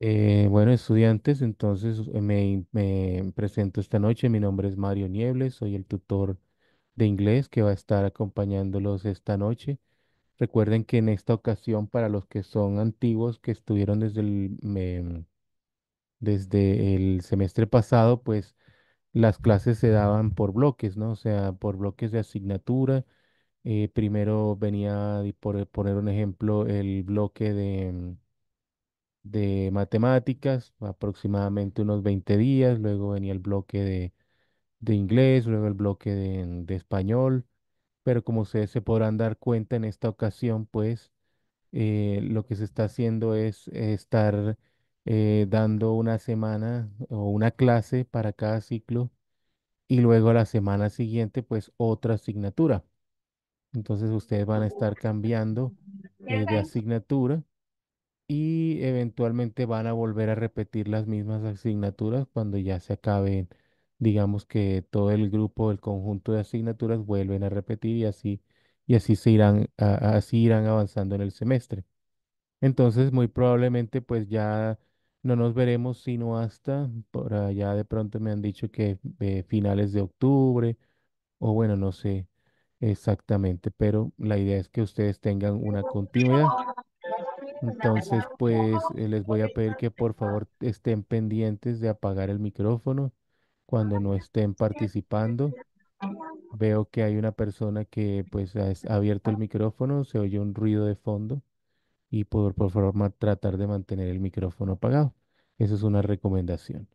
Bueno, estudiantes, entonces me presento esta noche. Mi nombre es Mario Niebles, soy el tutor de inglés que va a estar acompañándolos esta noche. Recuerden que en esta ocasión, para los que son antiguos, que estuvieron desde el semestre pasado, pues las clases se daban por bloques, ¿no? O sea, por bloques de asignatura. Primero venía, por poner un ejemplo, el bloque de matemáticas, aproximadamente unos 20 días, luego venía el bloque de inglés, luego el bloque de español, pero como ustedes se podrán dar cuenta en esta ocasión, pues lo que se está haciendo es estar dando una semana o una clase para cada ciclo y luego la semana siguiente, pues otra asignatura. Entonces ustedes van a estar cambiando de asignatura y eventualmente van a volver a repetir las mismas asignaturas cuando ya se acaben, digamos que todo el grupo, el conjunto de asignaturas vuelven a repetir y así así irán avanzando en el semestre. Entonces, muy probablemente pues ya no nos veremos sino hasta por allá de pronto me han dicho que finales de octubre o bueno, no sé exactamente, pero la idea es que ustedes tengan una continuidad. Entonces, pues les voy a pedir que por favor estén pendientes de apagar el micrófono cuando no estén participando. Veo que hay una persona que pues ha abierto el micrófono, se oye un ruido de fondo y por favor tratar de mantener el micrófono apagado. Esa es una recomendación.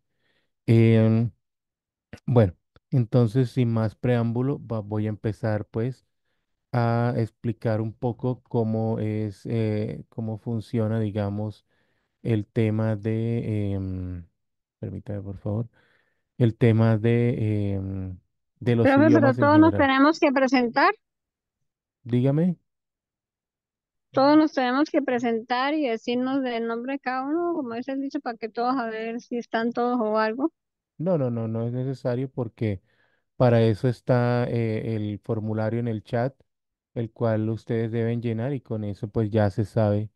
Em, Bueno, entonces sin más preámbulo, voy a empezar pues a explicar un poco cómo funciona, digamos, el tema permítame por favor, el tema de los Profe, pero idiomas en todos nos general. tenemos que presentar, Dígame, todos nos tenemos que presentar y decirnos del nombre de cada uno, como dice el dicho, para que todos a ver si están todos o algo. no es necesario porque para eso está el formulario en el chat, el cual ustedes deben llenar y con eso pues ya se sabe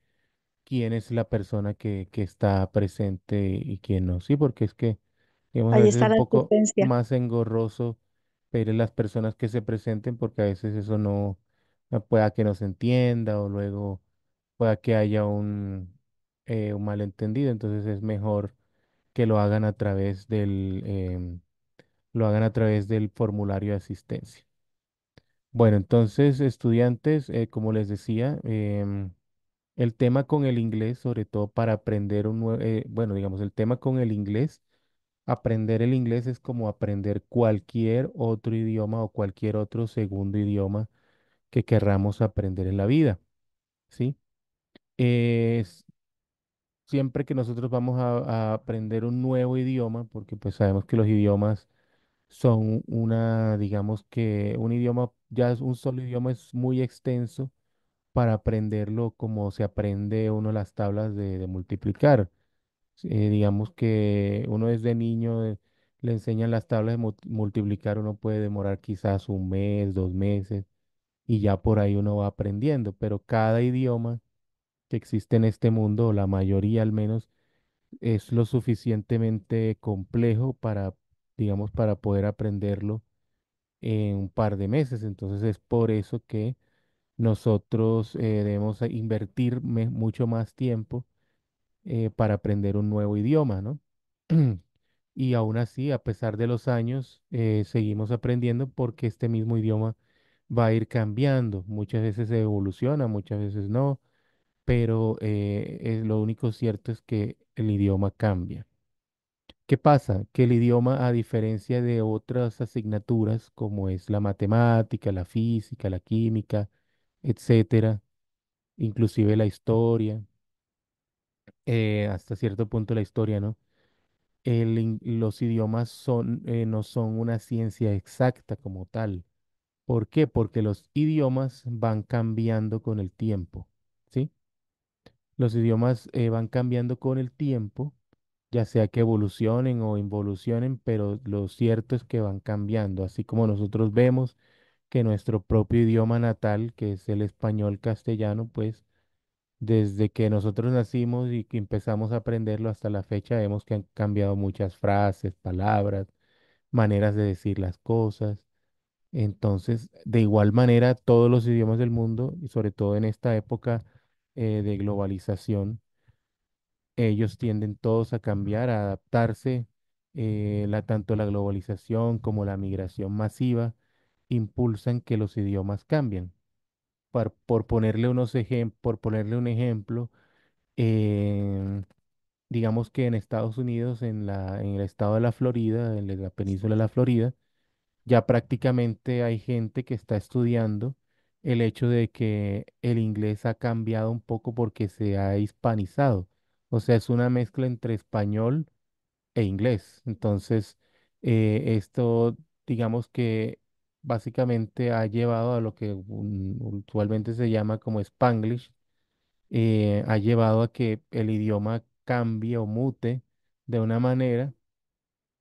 quién es la persona que está presente y quién no. Sí, porque es que, digamos, a Ahí veces es está un la poco asistencia. más engorroso pedirle a las personas que se presenten porque a veces eso no pueda que no se entienda o luego pueda que haya un malentendido. Entonces es mejor que lo hagan a través del formulario de asistencia. Bueno, entonces, estudiantes, como les decía, el tema con el inglés, sobre todo para aprender bueno, digamos, el tema con el inglés, aprender el inglés es como aprender cualquier otro idioma o cualquier otro segundo idioma que querramos aprender en la vida, ¿sí? Es- Siempre que nosotros vamos a aprender un nuevo idioma, porque pues sabemos que los idiomas son digamos que un idioma, un solo idioma es muy extenso para aprenderlo como se aprende uno las tablas de multiplicar. Digamos que uno desde niño le enseñan las tablas de multiplicar, uno puede demorar quizás un mes, 2 meses, y ya por ahí uno va aprendiendo, pero cada idioma que existe en este mundo, o la mayoría al menos, es lo suficientemente complejo digamos, para poder aprenderlo en un par de meses. Entonces es por eso que nosotros debemos invertir mucho más tiempo para aprender un nuevo idioma, ¿no? Y aún así, a pesar de los años, seguimos aprendiendo porque este mismo idioma va a ir cambiando. Muchas veces se evoluciona, muchas veces no, pero lo único cierto es que el idioma cambia. ¿Qué pasa? Que el idioma, a diferencia de otras asignaturas como es la matemática, la física, la química, etcétera, inclusive la historia, hasta cierto punto la historia, ¿no? Los idiomas no son una ciencia exacta como tal. ¿Por qué? Porque los idiomas van cambiando con el tiempo, ¿sí? Los idiomas van cambiando con el tiempo, ya sea que evolucionen o involucionen, pero lo cierto es que van cambiando, así como nosotros vemos que nuestro propio idioma natal, que es el español castellano, pues Desde que nosotros nacimos y que empezamos a aprenderlo hasta la fecha, vemos que han cambiado muchas frases, palabras, maneras de decir las cosas. Entonces, de igual manera, todos los idiomas del mundo, y sobre todo en esta época de globalización, ellos tienden todos a cambiar, a adaptarse. Tanto la globalización como la migración masiva impulsan que los idiomas cambien. Por ponerle un ejemplo, eh, digamos que en Estados Unidos, en el estado de la Florida, en la península de la Florida, ya prácticamente hay gente que está estudiando el hecho de que el inglés ha cambiado un poco porque se ha hispanizado. O sea, es una mezcla entre español e inglés. Entonces, esto, digamos que básicamente ha llevado a lo que usualmente se llama como Spanglish, ha llevado a que el idioma cambie o mute de una manera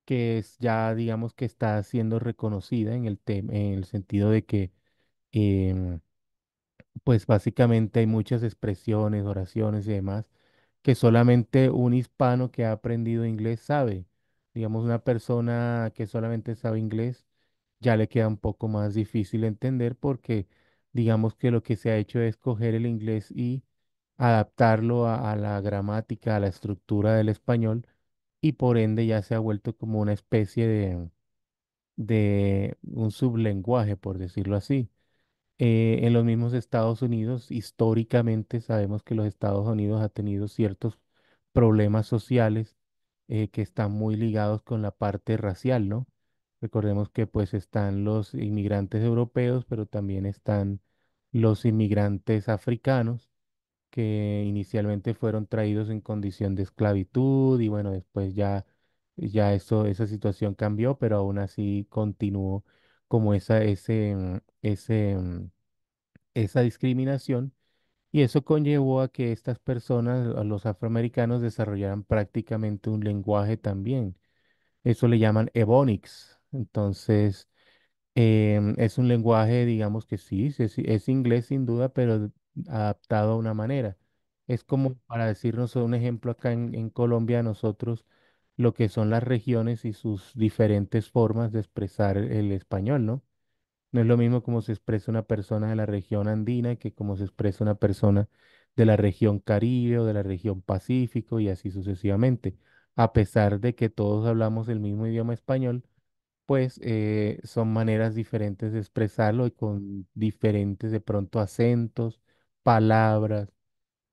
que es ya, digamos que está siendo reconocida en en el sentido de que, em, pues básicamente hay muchas expresiones, oraciones y demás que solamente un hispano que ha aprendido inglés sabe. Digamos, una persona que solamente sabe inglés ya le queda un poco más difícil entender porque digamos que lo que se ha hecho es coger el inglés y adaptarlo a la gramática, a la estructura del español y por ende ya se ha vuelto como una especie de un sublenguaje, por decirlo así. En los mismos Estados Unidos, históricamente sabemos que los Estados Unidos ha tenido ciertos problemas sociales que están muy ligados con la parte racial, ¿no? Recordemos que pues están los inmigrantes europeos, pero también están los inmigrantes africanos que inicialmente fueron traídos en condición de esclavitud y bueno, después ya esa situación cambió, pero aún así continuó como esa discriminación y eso conllevó a que estas personas, a los afroamericanos, desarrollaran prácticamente un lenguaje también. Eso le llaman Ebonics. Entonces, es un lenguaje, digamos que sí, es inglés sin duda, pero adaptado a una manera. Es como para decirnos un ejemplo acá en Colombia, nosotros lo que son las regiones y sus diferentes formas de expresar el español, ¿no? No es lo mismo como se expresa una persona de la región andina que como se expresa una persona de la región Caribe o de la región Pacífico y así sucesivamente. A pesar de que todos hablamos el mismo idioma español, pues son maneras diferentes de expresarlo y con diferentes de pronto acentos, palabras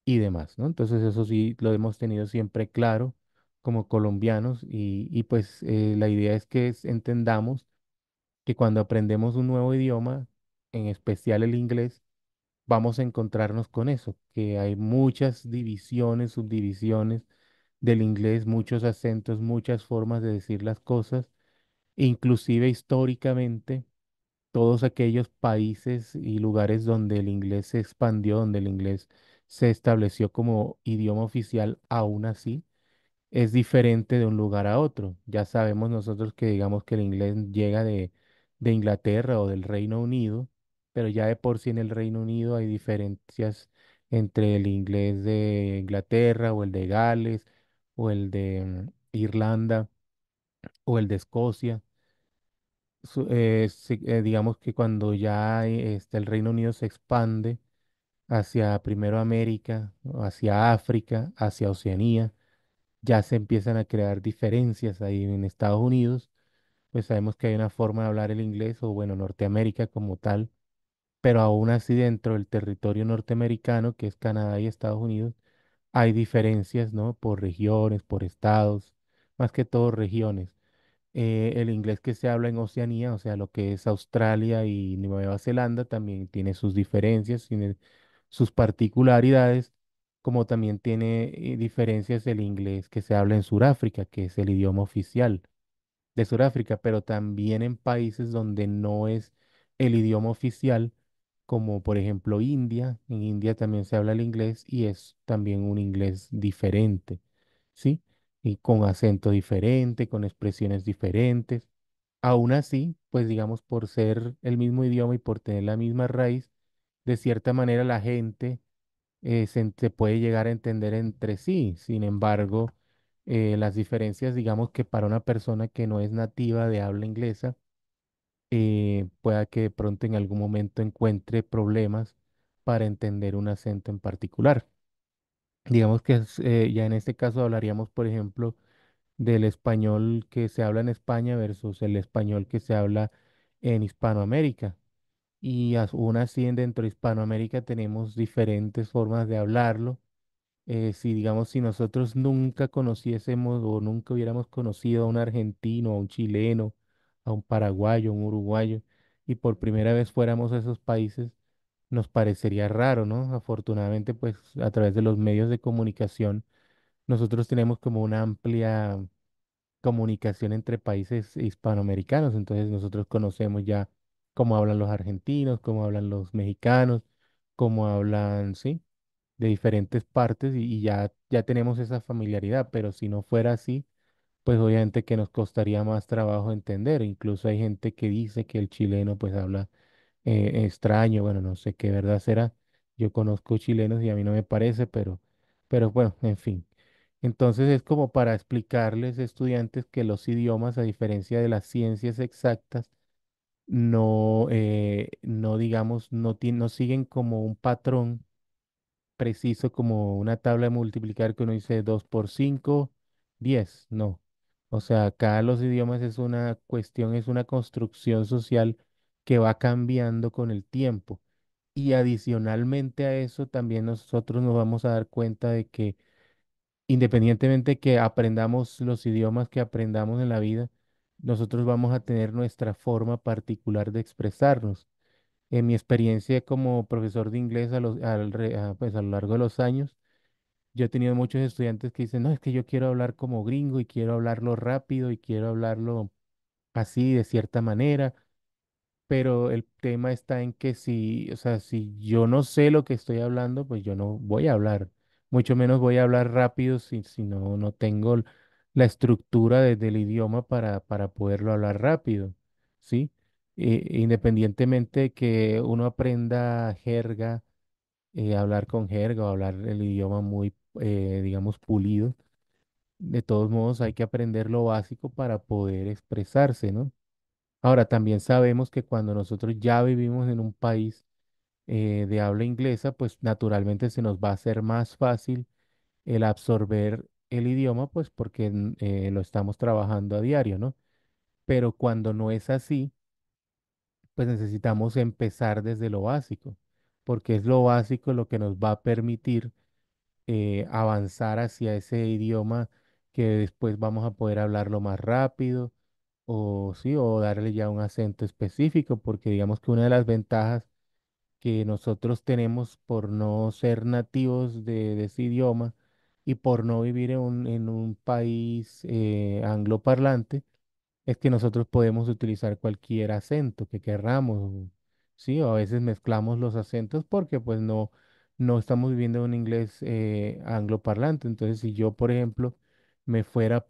y demás, ¿no? Entonces eso sí lo hemos tenido siempre claro como colombianos y pues la idea es que entendamos que cuando aprendemos un nuevo idioma, en especial el inglés, vamos a encontrarnos con eso, que hay muchas divisiones, subdivisiones del inglés, muchos acentos, muchas formas de decir las cosas, inclusive históricamente, todos aquellos países y lugares donde el inglés se expandió, donde el inglés se estableció como idioma oficial, aún así es diferente de un lugar a otro. Ya sabemos nosotros que digamos que el inglés llega de Inglaterra o del Reino Unido, pero ya de por sí en el Reino Unido hay diferencias entre el inglés de Inglaterra o el de Gales o el de Irlanda o el de Escocia. Digamos que cuando ya el Reino Unido se expande hacia primero América, hacia África, hacia Oceanía, ya se empiezan a crear diferencias ahí en Estados Unidos, pues sabemos que hay una forma de hablar el inglés o bueno, Norteamérica como tal, pero aún así dentro del territorio norteamericano, que es Canadá y Estados Unidos, hay diferencias, ¿no? Por regiones, por estados, más que todo regiones. El inglés que se habla en Oceanía, o sea, lo que es Australia y Nueva Zelanda, también tiene sus diferencias, tiene sus particularidades como también tiene diferencias el inglés que se habla en Sudáfrica, que es el idioma oficial de Sudáfrica, pero también en países donde no es el idioma oficial, como por ejemplo India. En India también se habla el inglés y es también un inglés diferente, ¿sí? Y con acento diferente, con expresiones diferentes. Aún así, pues digamos, por ser el mismo idioma y por tener la misma raíz, de cierta manera la gente se puede llegar a entender entre sí. Sin embargo, las diferencias, digamos que para una persona que no es nativa de habla inglesa, pueda que de pronto en algún momento encuentre problemas para entender un acento en particular. Digamos que ya en este caso hablaríamos, por ejemplo, del español que se habla en España versus el español que se habla en Hispanoamérica. Y aún así, dentro de Hispanoamérica tenemos diferentes formas de hablarlo. Si digamos, si nosotros nunca conociésemos o nunca hubiéramos conocido a un argentino, a un chileno, a un paraguayo, a un uruguayo, y por primera vez fuéramos a esos países, nos parecería raro, ¿no? Afortunadamente, pues a través de los medios de comunicación, nosotros tenemos como una amplia comunicación entre países hispanoamericanos, entonces nosotros conocemos ya cómo hablan los argentinos, cómo hablan los mexicanos, cómo hablan, sí, de diferentes partes y ya tenemos esa familiaridad, pero si no fuera así, pues obviamente que nos costaría más trabajo entender. Incluso hay gente que dice que el chileno pues habla extraño, bueno, no sé qué verdad será. Yo conozco chilenos y a mí no me parece, pero bueno, en fin. Entonces es como para explicarles, estudiantes, que los idiomas, a diferencia de las ciencias exactas, no digamos, no siguen como un patrón preciso, como una tabla de multiplicar que uno dice 2 por 5, 10, no. O sea, acá los idiomas es una cuestión, es una construcción social que va cambiando con el tiempo. Y adicionalmente a eso, también nosotros nos vamos a dar cuenta de que independientemente que aprendamos los idiomas que aprendamos en la vida, nosotros vamos a tener nuestra forma particular de expresarnos. En mi experiencia como profesor de inglés pues, a lo largo de los años, yo he tenido muchos estudiantes que dicen, no, es que yo quiero hablar como gringo y quiero hablarlo rápido y quiero hablarlo así, de cierta manera, pero el tema está en que si, o sea, si yo no sé lo que estoy hablando, pues yo no voy a hablar, mucho menos voy a hablar rápido si no tengo la estructura del idioma para poderlo hablar rápido, ¿sí? Independientemente de que uno aprenda jerga, hablar con jerga o hablar el idioma muy, digamos, pulido, de todos modos hay que aprender lo básico para poder expresarse, ¿no? Ahora, también sabemos que cuando nosotros ya vivimos en un país de habla inglesa, pues naturalmente se nos va a hacer más fácil el absorber el idioma, pues porque lo estamos trabajando a diario, ¿no? Pero cuando no es así, pues necesitamos empezar desde lo básico, porque es lo básico lo que nos va a permitir avanzar hacia ese idioma que después vamos a poder hablarlo más rápido o sí, o darle ya un acento específico, porque digamos que una de las ventajas que nosotros tenemos por no ser nativos de ese idioma y por no vivir en un país angloparlante, es que nosotros podemos utilizar cualquier acento que querramos, ¿sí? O a veces mezclamos los acentos porque pues no estamos viviendo en un inglés angloparlante. Entonces, si yo, por ejemplo, me fuera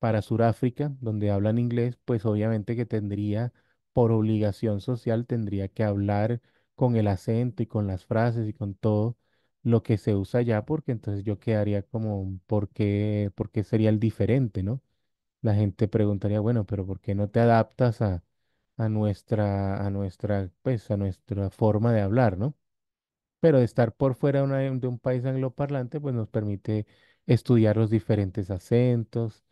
para Sudáfrica, donde hablan inglés, pues obviamente que tendría, por obligación social, tendría que hablar con el acento y con las frases y con todo lo que se usa allá, porque entonces yo quedaría como, ¿por qué sería el diferente, ¿no? La gente preguntaría, bueno, pero ¿por qué no te adaptas a nuestra forma de hablar, ¿no? Pero de estar por fuera de un país angloparlante, pues nos permite estudiar los diferentes acentos,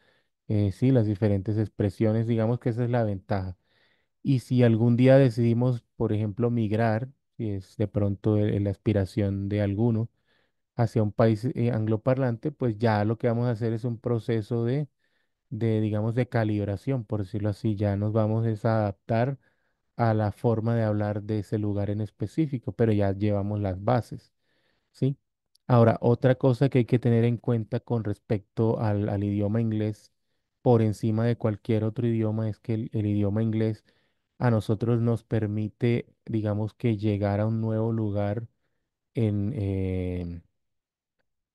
sí, las diferentes expresiones, digamos que esa es la ventaja. Y si algún día decidimos, por ejemplo, migrar, si es de pronto la aspiración de alguno, hacia un país angloparlante, pues ya lo que vamos a hacer es un proceso digamos, de calibración, por decirlo así, ya nos vamos a adaptar a la forma de hablar de ese lugar en específico, pero ya llevamos las bases, ¿sí? Ahora, otra cosa que hay que tener en cuenta con respecto al idioma inglés, por encima de cualquier otro idioma, es que el idioma inglés a nosotros nos permite, digamos, que llegar a un nuevo lugar de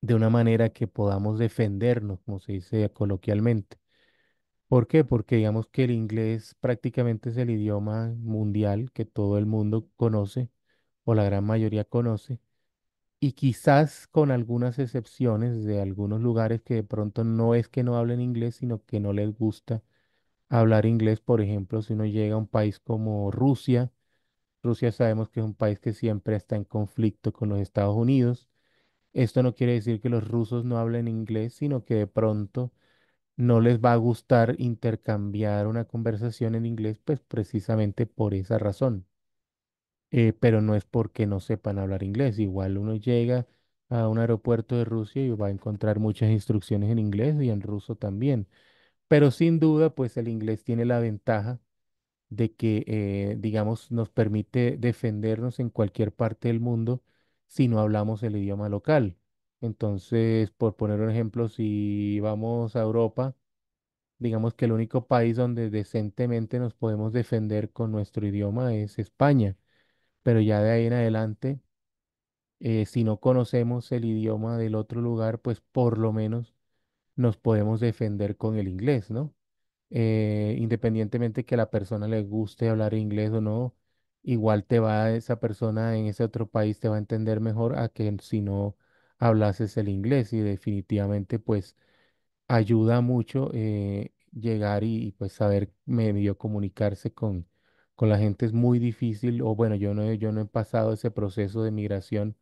una manera que podamos defendernos, como se dice coloquialmente. ¿Por qué? Porque digamos que el inglés prácticamente es el idioma mundial que todo el mundo conoce o la gran mayoría conoce, Y quizás con algunas excepciones de algunos lugares que de pronto no es que no hablen inglés, sino que no les gusta hablar inglés. Por ejemplo, si uno llega a un país como Rusia, Rusia sabemos que es un país que siempre está en conflicto con los Estados Unidos. Esto no quiere decir que los rusos no hablen inglés, sino que de pronto no les va a gustar intercambiar una conversación en inglés, pues precisamente por esa razón. Pero no es porque no sepan hablar inglés. Igual uno llega a un aeropuerto de Rusia y va a encontrar muchas instrucciones en inglés y en ruso también. Pero sin duda, pues el inglés tiene la ventaja de que, digamos, nos permite defendernos en cualquier parte del mundo si no hablamos el idioma local. Entonces, por poner un ejemplo, si vamos a Europa, digamos que el único país donde decentemente nos podemos defender con nuestro idioma es España, pero ya de ahí en adelante, si no conocemos el idioma del otro lugar, pues por lo menos nos podemos defender con el inglés, ¿no? Independientemente que a la persona le guste hablar inglés o no, igual te va esa persona en ese otro país, te va a entender mejor a que si no hablases el inglés, y definitivamente pues ayuda mucho llegar y pues saber medio comunicarse con la gente es muy difícil, o bueno, yo no he pasado ese proceso de migración,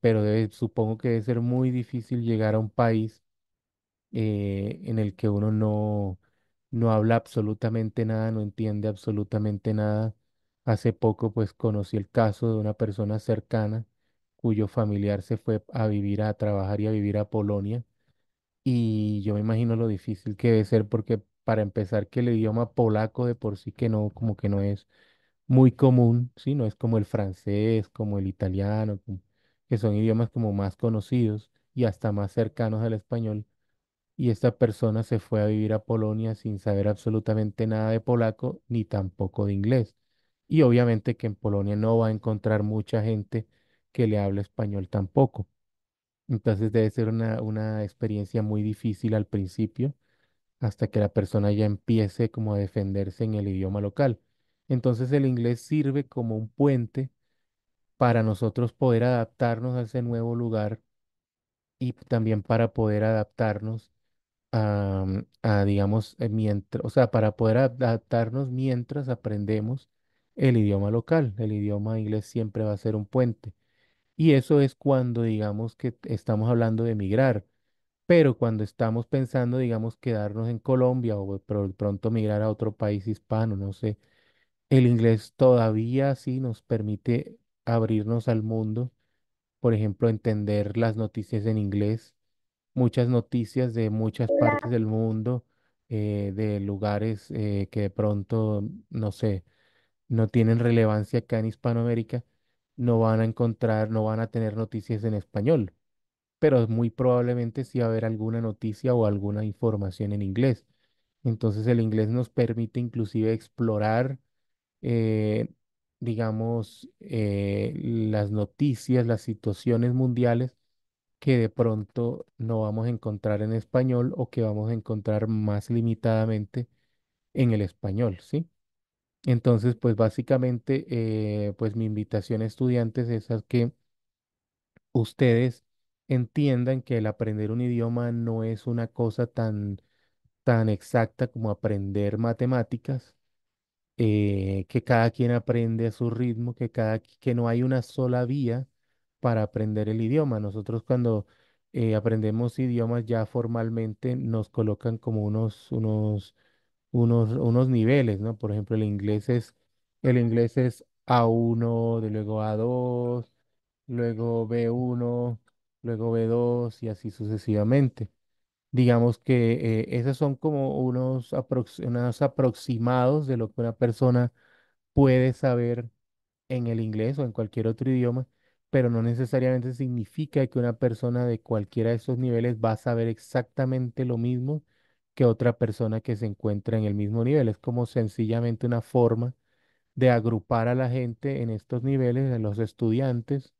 pero supongo que debe ser muy difícil llegar a un país en el que uno no habla absolutamente nada, no entiende absolutamente nada. Hace poco pues conocí el caso de una persona cercana cuyo familiar se fue a vivir, a trabajar y a vivir a Polonia, y yo me imagino lo difícil que debe ser porque para empezar que el idioma polaco de por sí que no, como que no es muy común, ¿sí? No es como el francés, como el italiano, que son idiomas como más conocidos y hasta más cercanos al español. Y esta persona se fue a vivir a Polonia sin saber absolutamente nada de polaco ni tampoco de inglés. Y obviamente que en Polonia no va a encontrar mucha gente que le hable español tampoco. Entonces debe ser una experiencia muy difícil al principio hasta que la persona ya empiece como a defenderse en el idioma local. Entonces el inglés sirve como un puente para nosotros poder adaptarnos a ese nuevo lugar y también para poder adaptarnos digamos, mientras, o sea, para poder adaptarnos mientras aprendemos el idioma local. El idioma inglés siempre va a ser un puente. Y eso es cuando, digamos, que estamos hablando de migrar. Pero cuando estamos pensando, digamos, quedarnos en Colombia o pronto migrar a otro país hispano, no sé, el inglés todavía sí nos permite abrirnos al mundo. Por ejemplo, entender las noticias en inglés, muchas noticias de muchas partes del mundo, de lugares que de pronto, no sé, no tienen relevancia acá en Hispanoamérica, no van a tener noticias en español, pero muy probablemente sí va a haber alguna noticia o alguna información en inglés. Entonces el inglés nos permite inclusive explorar, eh, digamos, las noticias, las situaciones mundiales que de pronto no vamos a encontrar en español o que vamos a encontrar más limitadamente en el español, ¿sí? Entonces, pues básicamente, pues mi invitación a estudiantes es a que ustedes entiendan que el aprender un idioma no es una cosa tan exacta como aprender matemáticas, que cada quien aprende a su ritmo, que no hay una sola vía para aprender el idioma. Nosotros cuando aprendemos idiomas ya formalmente nos colocan como unos niveles, ¿no? Por ejemplo, el inglés es A1, de luego A2, luego B1, luego B2 y así sucesivamente. Digamos que esos son como unos aproximados de lo que una persona puede saber en el inglés o en cualquier otro idioma, pero no necesariamente significa que una persona de cualquiera de esos niveles va a saber exactamente lo mismo que otra persona que se encuentra en el mismo nivel. Es como sencillamente una forma de agrupar a la gente en estos niveles, a los estudiantes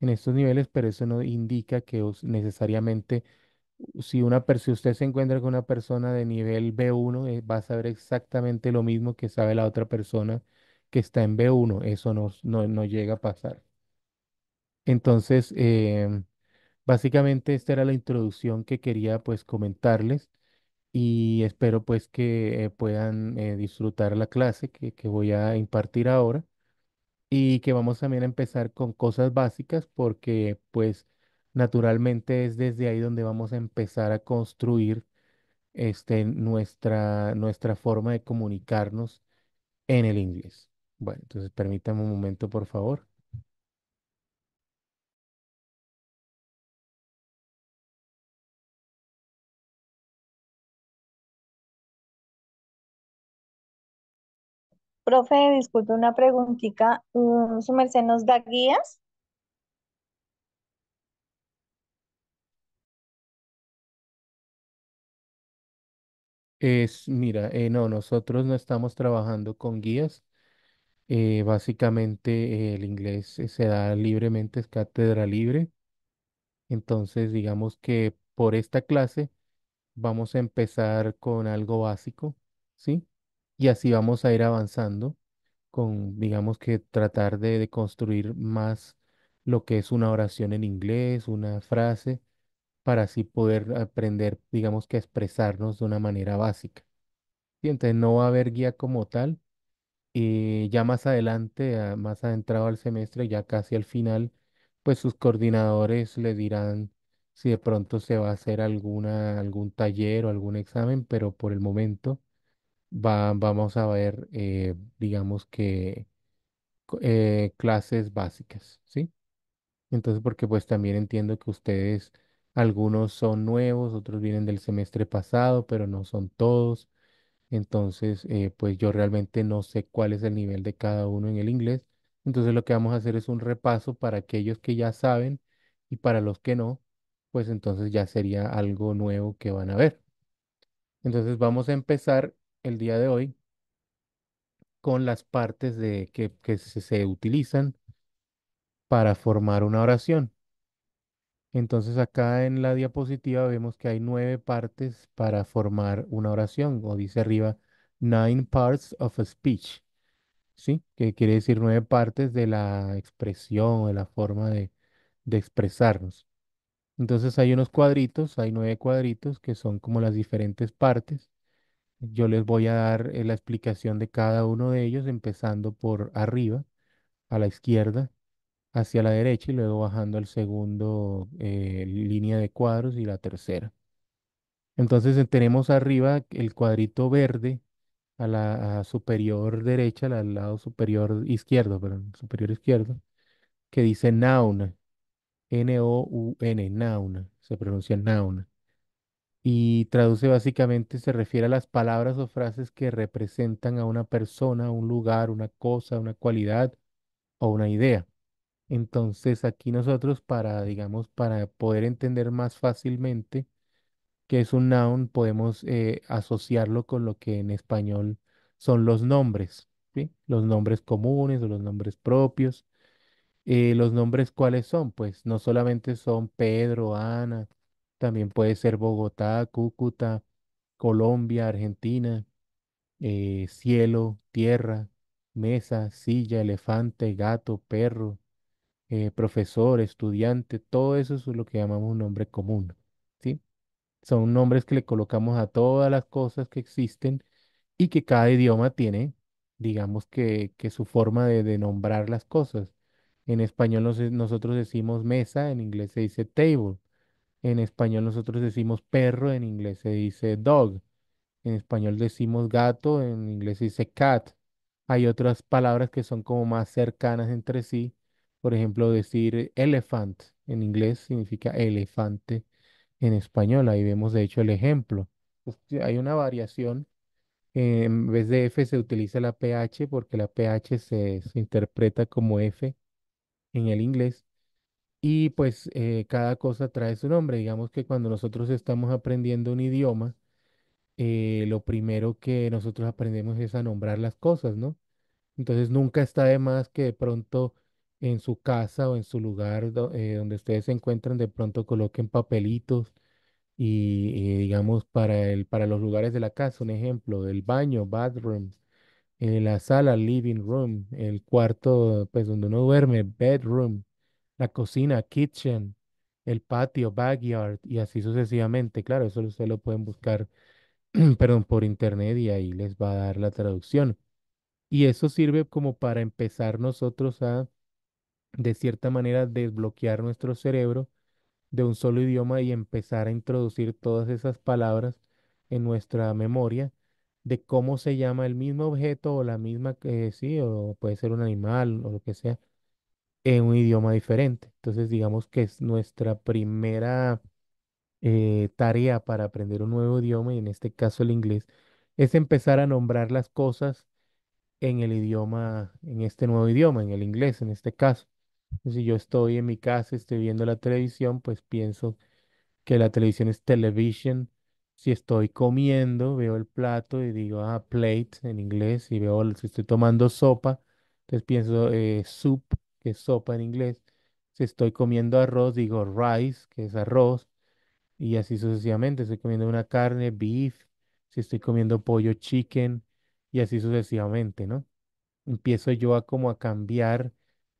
en estos niveles, pero eso no indica que necesariamente si usted se encuentra con una persona de nivel B1, va a saber exactamente lo mismo que sabe la otra persona que está en B1. Eso no llega a pasar. Entonces, básicamente esta era la introducción que quería pues comentarles y espero pues que puedan disfrutar la clase que voy a impartir ahora y que vamos también a empezar con cosas básicas porque pues naturalmente es desde ahí donde vamos a empezar a construir nuestra forma de comunicarnos en el inglés. Bueno, entonces permítame un momento, por favor. Profe, disculpe una preguntita. ¿Su merced nos da guías? Mira, no, nosotros no estamos trabajando con guías. Básicamente el inglés se da libremente, es cátedra libre. Entonces, digamos que por esta clase vamos a empezar con algo básico, ¿sí? Y así vamos a ir avanzando con, digamos que tratar de construir más lo que es una oración en inglés, una frase, para así poder aprender, digamos que a expresarnos de una manera básica. ¿Sí? Entonces no va a haber guía como tal. Y ya más adelante, más adentrado al semestre, ya casi al final, pues sus coordinadores le dirán si de pronto se va a hacer algún taller o algún examen, pero por el momento vamos a ver, digamos que clases básicas, ¿sí? Entonces, porque pues también entiendo que ustedes, algunos son nuevos, otros vienen del semestre pasado, pero no son todos. Entonces, pues yo realmente no sé cuál es el nivel de cada uno en el inglés. Entonces, lo que vamos a hacer es un repaso para aquellos que ya saben y para los que no, pues entonces ya sería algo nuevo que van a ver. Entonces, vamos a empezar el día de hoy con las partes que se utilizan para formar una oración. Entonces, acá en la diapositiva vemos que hay 9 partes para formar una oración, o dice arriba, 9 parts of a speech. ¿Sí? Que quiere decir 9 partes de la expresión o de la forma de expresarnos. Entonces hay unos cuadritos, hay 9 cuadritos que son como las diferentes partes. Yo les voy a dar la explicación de cada uno de ellos, empezando por arriba, a la izquierda, hacia la derecha y luego bajando al segundo línea de cuadros y la tercera. Entonces tenemos arriba el cuadrito verde a la superior derecha, al lado superior izquierdo, perdón, superior izquierdo, que dice noun, N-O-U-N, noun, se pronuncia noun. Y traduce básicamente, se refiere a las palabras o frases que representan a una persona, un lugar, una cosa, una cualidad o una idea. Entonces aquí nosotros para poder entender más fácilmente que es un noun, podemos asociarlo con lo que en español son los nombres, ¿sí? Los nombres comunes o los nombres propios. ¿Los nombres cuáles son? Pues no solamente son Pedro, Ana, también puede ser Bogotá, Cúcuta, Colombia, Argentina, cielo, tierra, mesa, silla, elefante, gato, perro, profesor, estudiante, todo eso es lo que llamamos un nombre común, ¿sí? Son nombres que le colocamos a todas las cosas que existen y que cada idioma tiene, digamos que su forma de nombrar las cosas. En español nosotros decimos mesa, en inglés se dice table. En español nosotros decimos perro, en inglés se dice dog. En español decimos gato, en inglés se dice cat. Hay otras palabras que son como más cercanas entre sí. Por ejemplo, decir elephant en inglés significa elefante en español. Ahí vemos de hecho el ejemplo. Pues, sí, hay una variación. En vez de F se utiliza la PH porque la PH se interpreta como F en el inglés. Y pues cada cosa trae su nombre. Digamos que cuando nosotros estamos aprendiendo un idioma, lo primero que nosotros aprendemos es a nombrar las cosas, ¿no? Entonces nunca está de más que de pronto en su casa o en su lugar donde ustedes se encuentran, de pronto coloquen papelitos y digamos para los lugares de la casa, un ejemplo, el baño, bathroom, la sala, living room, el cuarto, pues donde uno duerme, bedroom, la cocina, kitchen, el patio, backyard y así sucesivamente. Claro, eso ustedes lo pueden buscar, perdón, por internet y ahí les va a dar la traducción. Y eso sirve como para empezar nosotros a, de cierta manera, desbloquear nuestro cerebro de un solo idioma y empezar a introducir todas esas palabras en nuestra memoria de cómo se llama el mismo objeto o la misma, sí, o puede ser un animal o lo que sea, en un idioma diferente. Entonces, digamos que es nuestra primera tarea para aprender un nuevo idioma, y en este caso el inglés, es empezar a nombrar las cosas en el idioma, en este nuevo idioma, en el inglés en este caso. Si yo estoy en mi casa, estoy viendo la televisión, pues pienso que la televisión es television. Si estoy comiendo, veo el plato y digo, ah, plate en inglés. Si veo, si estoy tomando sopa, entonces pienso soup, que es sopa en inglés. Si estoy comiendo arroz, digo rice, que es arroz. Y así sucesivamente. Estoy comiendo una carne, beef. Si estoy comiendo pollo, chicken. Y así sucesivamente, ¿no? Empiezo yo a como a cambiar,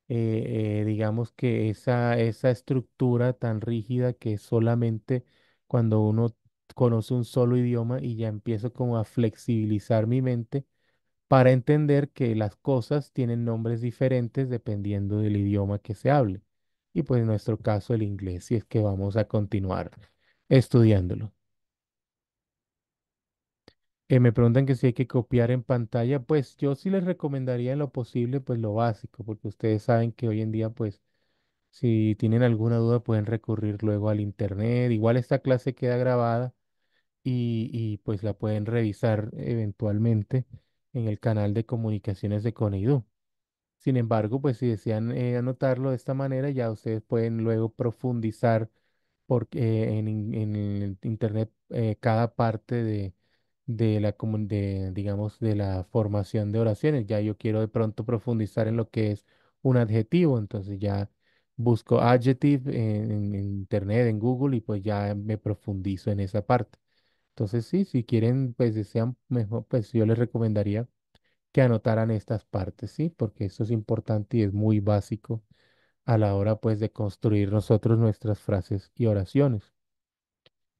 digamos que esa estructura tan rígida que solamente cuando uno conoce un solo idioma, y ya empiezo como a flexibilizar mi mente para entender que las cosas tienen nombres diferentes dependiendo del idioma que se hable. Y pues en nuestro caso el inglés, si es que vamos a continuar estudiándolo. Me preguntan que si hay que copiar en pantalla. Pues yo sí les recomendaría en lo posible pues lo básico, porque ustedes saben que hoy en día pues si tienen alguna duda pueden recurrir luego al internet. Igual esta clase queda grabada y pues la pueden revisar eventualmente en el canal de comunicaciones de CONEIDHU. Sin embargo, pues si desean anotarlo de esta manera, ya ustedes pueden luego profundizar porque, en el internet cada parte digamos, de la formación de oraciones. Ya yo quiero de pronto profundizar en lo que es un adjetivo, entonces ya busco adjective en internet, en Google, y pues ya me profundizo en esa parte. Entonces sí, si quieren, pues desean mejor, pues yo les recomendaría que anotaran estas partes, ¿sí? Porque eso es importante y es muy básico a la hora pues de construir nosotros nuestras frases y oraciones.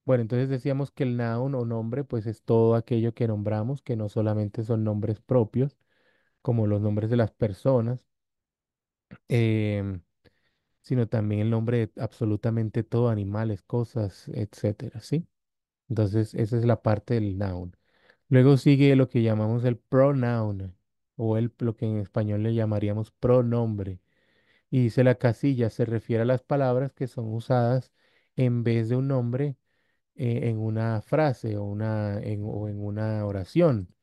Bueno, entonces decíamos que el noun o nombre pues es todo aquello que nombramos, que no solamente son nombres propios, como los nombres de las personas, sino también el nombre de absolutamente todo, animales, cosas, etcétera, ¿sí? Entonces esa es la parte del noun. Luego sigue lo que llamamos el pronoun, o lo que en español le llamaríamos pronombre. Y dice la casilla, se refiere a las palabras que son usadas en vez de un nombre en una frase o en una oración.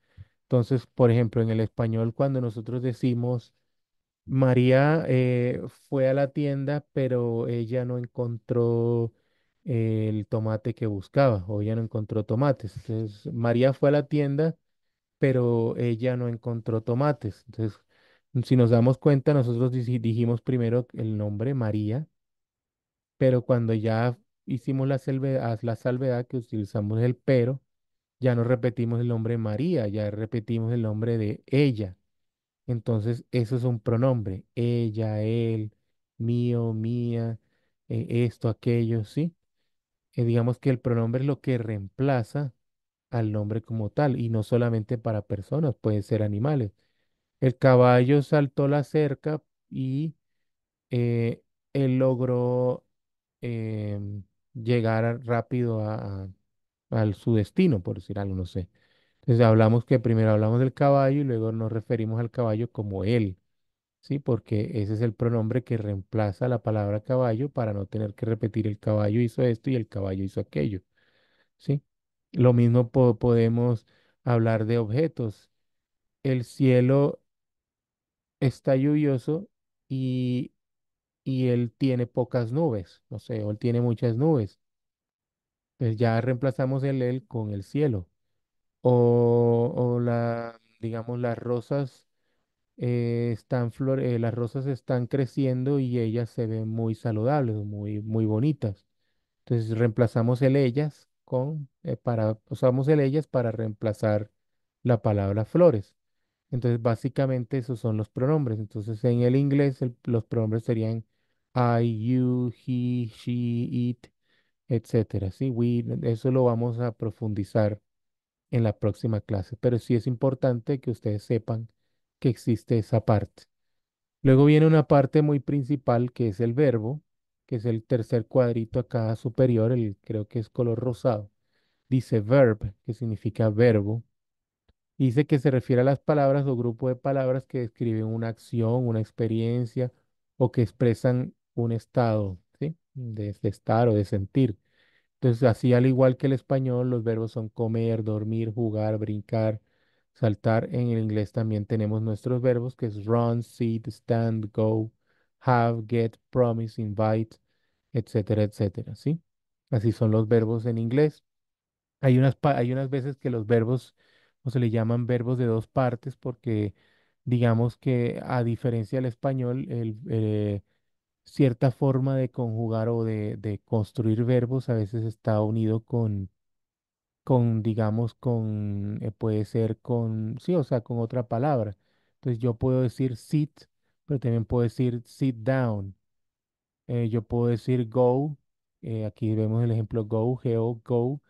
Entonces, por ejemplo, en el español, cuando nosotros decimos María fue a la tienda, pero ella no encontró el tomate que buscaba, o ella no encontró tomates. Entonces, María fue a la tienda, pero ella no encontró tomates. Entonces, si nos damos cuenta, nosotros dijimos primero el nombre María, pero cuando ya hicimos la salvedad que utilizamos el pero, ya no repetimos el nombre María, ya repetimos el nombre de ella. Entonces, eso es un pronombre. Ella, él, mío, mía, esto, aquello, ¿sí? Digamos que el pronombre es lo que reemplaza al nombre como tal, y no solamente para personas, pueden ser animales. El caballo saltó la cerca y él logró llegar rápido a su destino, por decir algo, no sé. Entonces hablamos que primero hablamos del caballo y luego nos referimos al caballo como él, ¿sí? Porque ese es el pronombre que reemplaza la palabra caballo para no tener que repetir el caballo hizo esto y el caballo hizo aquello, ¿sí? Lo mismo podemos hablar de objetos. El cielo está lluvioso y él tiene pocas nubes, no sé, o él tiene muchas nubes. Entonces ya reemplazamos el él con el cielo. Digamos, las rosas están creciendo y ellas se ven muy saludables, muy, muy bonitas. Entonces reemplazamos el ellas usamos el ellas para reemplazar la palabra flores. Entonces básicamente esos son los pronombres. Entonces en el inglés los pronombres serían I, you, he, she, it, etcétera. ¿Sí? Eso lo vamos a profundizar en la próxima clase, pero sí es importante que ustedes sepan que existe esa parte. Luego viene una parte muy principal que es el verbo, que es el tercer cuadrito acá superior, creo que es color rosado. Dice verb, que significa verbo. Dice que se refiere a las palabras o grupo de palabras que describen una acción, una experiencia o que expresan un estado, ¿sí? De estar o de sentir. Entonces, así al igual que el español, los verbos son comer, dormir, jugar, brincar, saltar. En el inglés también tenemos nuestros verbos, que es run, sit, stand, go, have, get, promise, invite, etcétera, etcétera, ¿sí? Así son los verbos en inglés. Hay unas veces que los verbos o se le llaman verbos de dos partes porque digamos que a diferencia del español, cierta forma de conjugar o de construir verbos a veces está unido con otra palabra. Entonces yo puedo decir sit, pero también puedo decir sit down. Yo puedo decir go, aquí vemos el ejemplo go, go,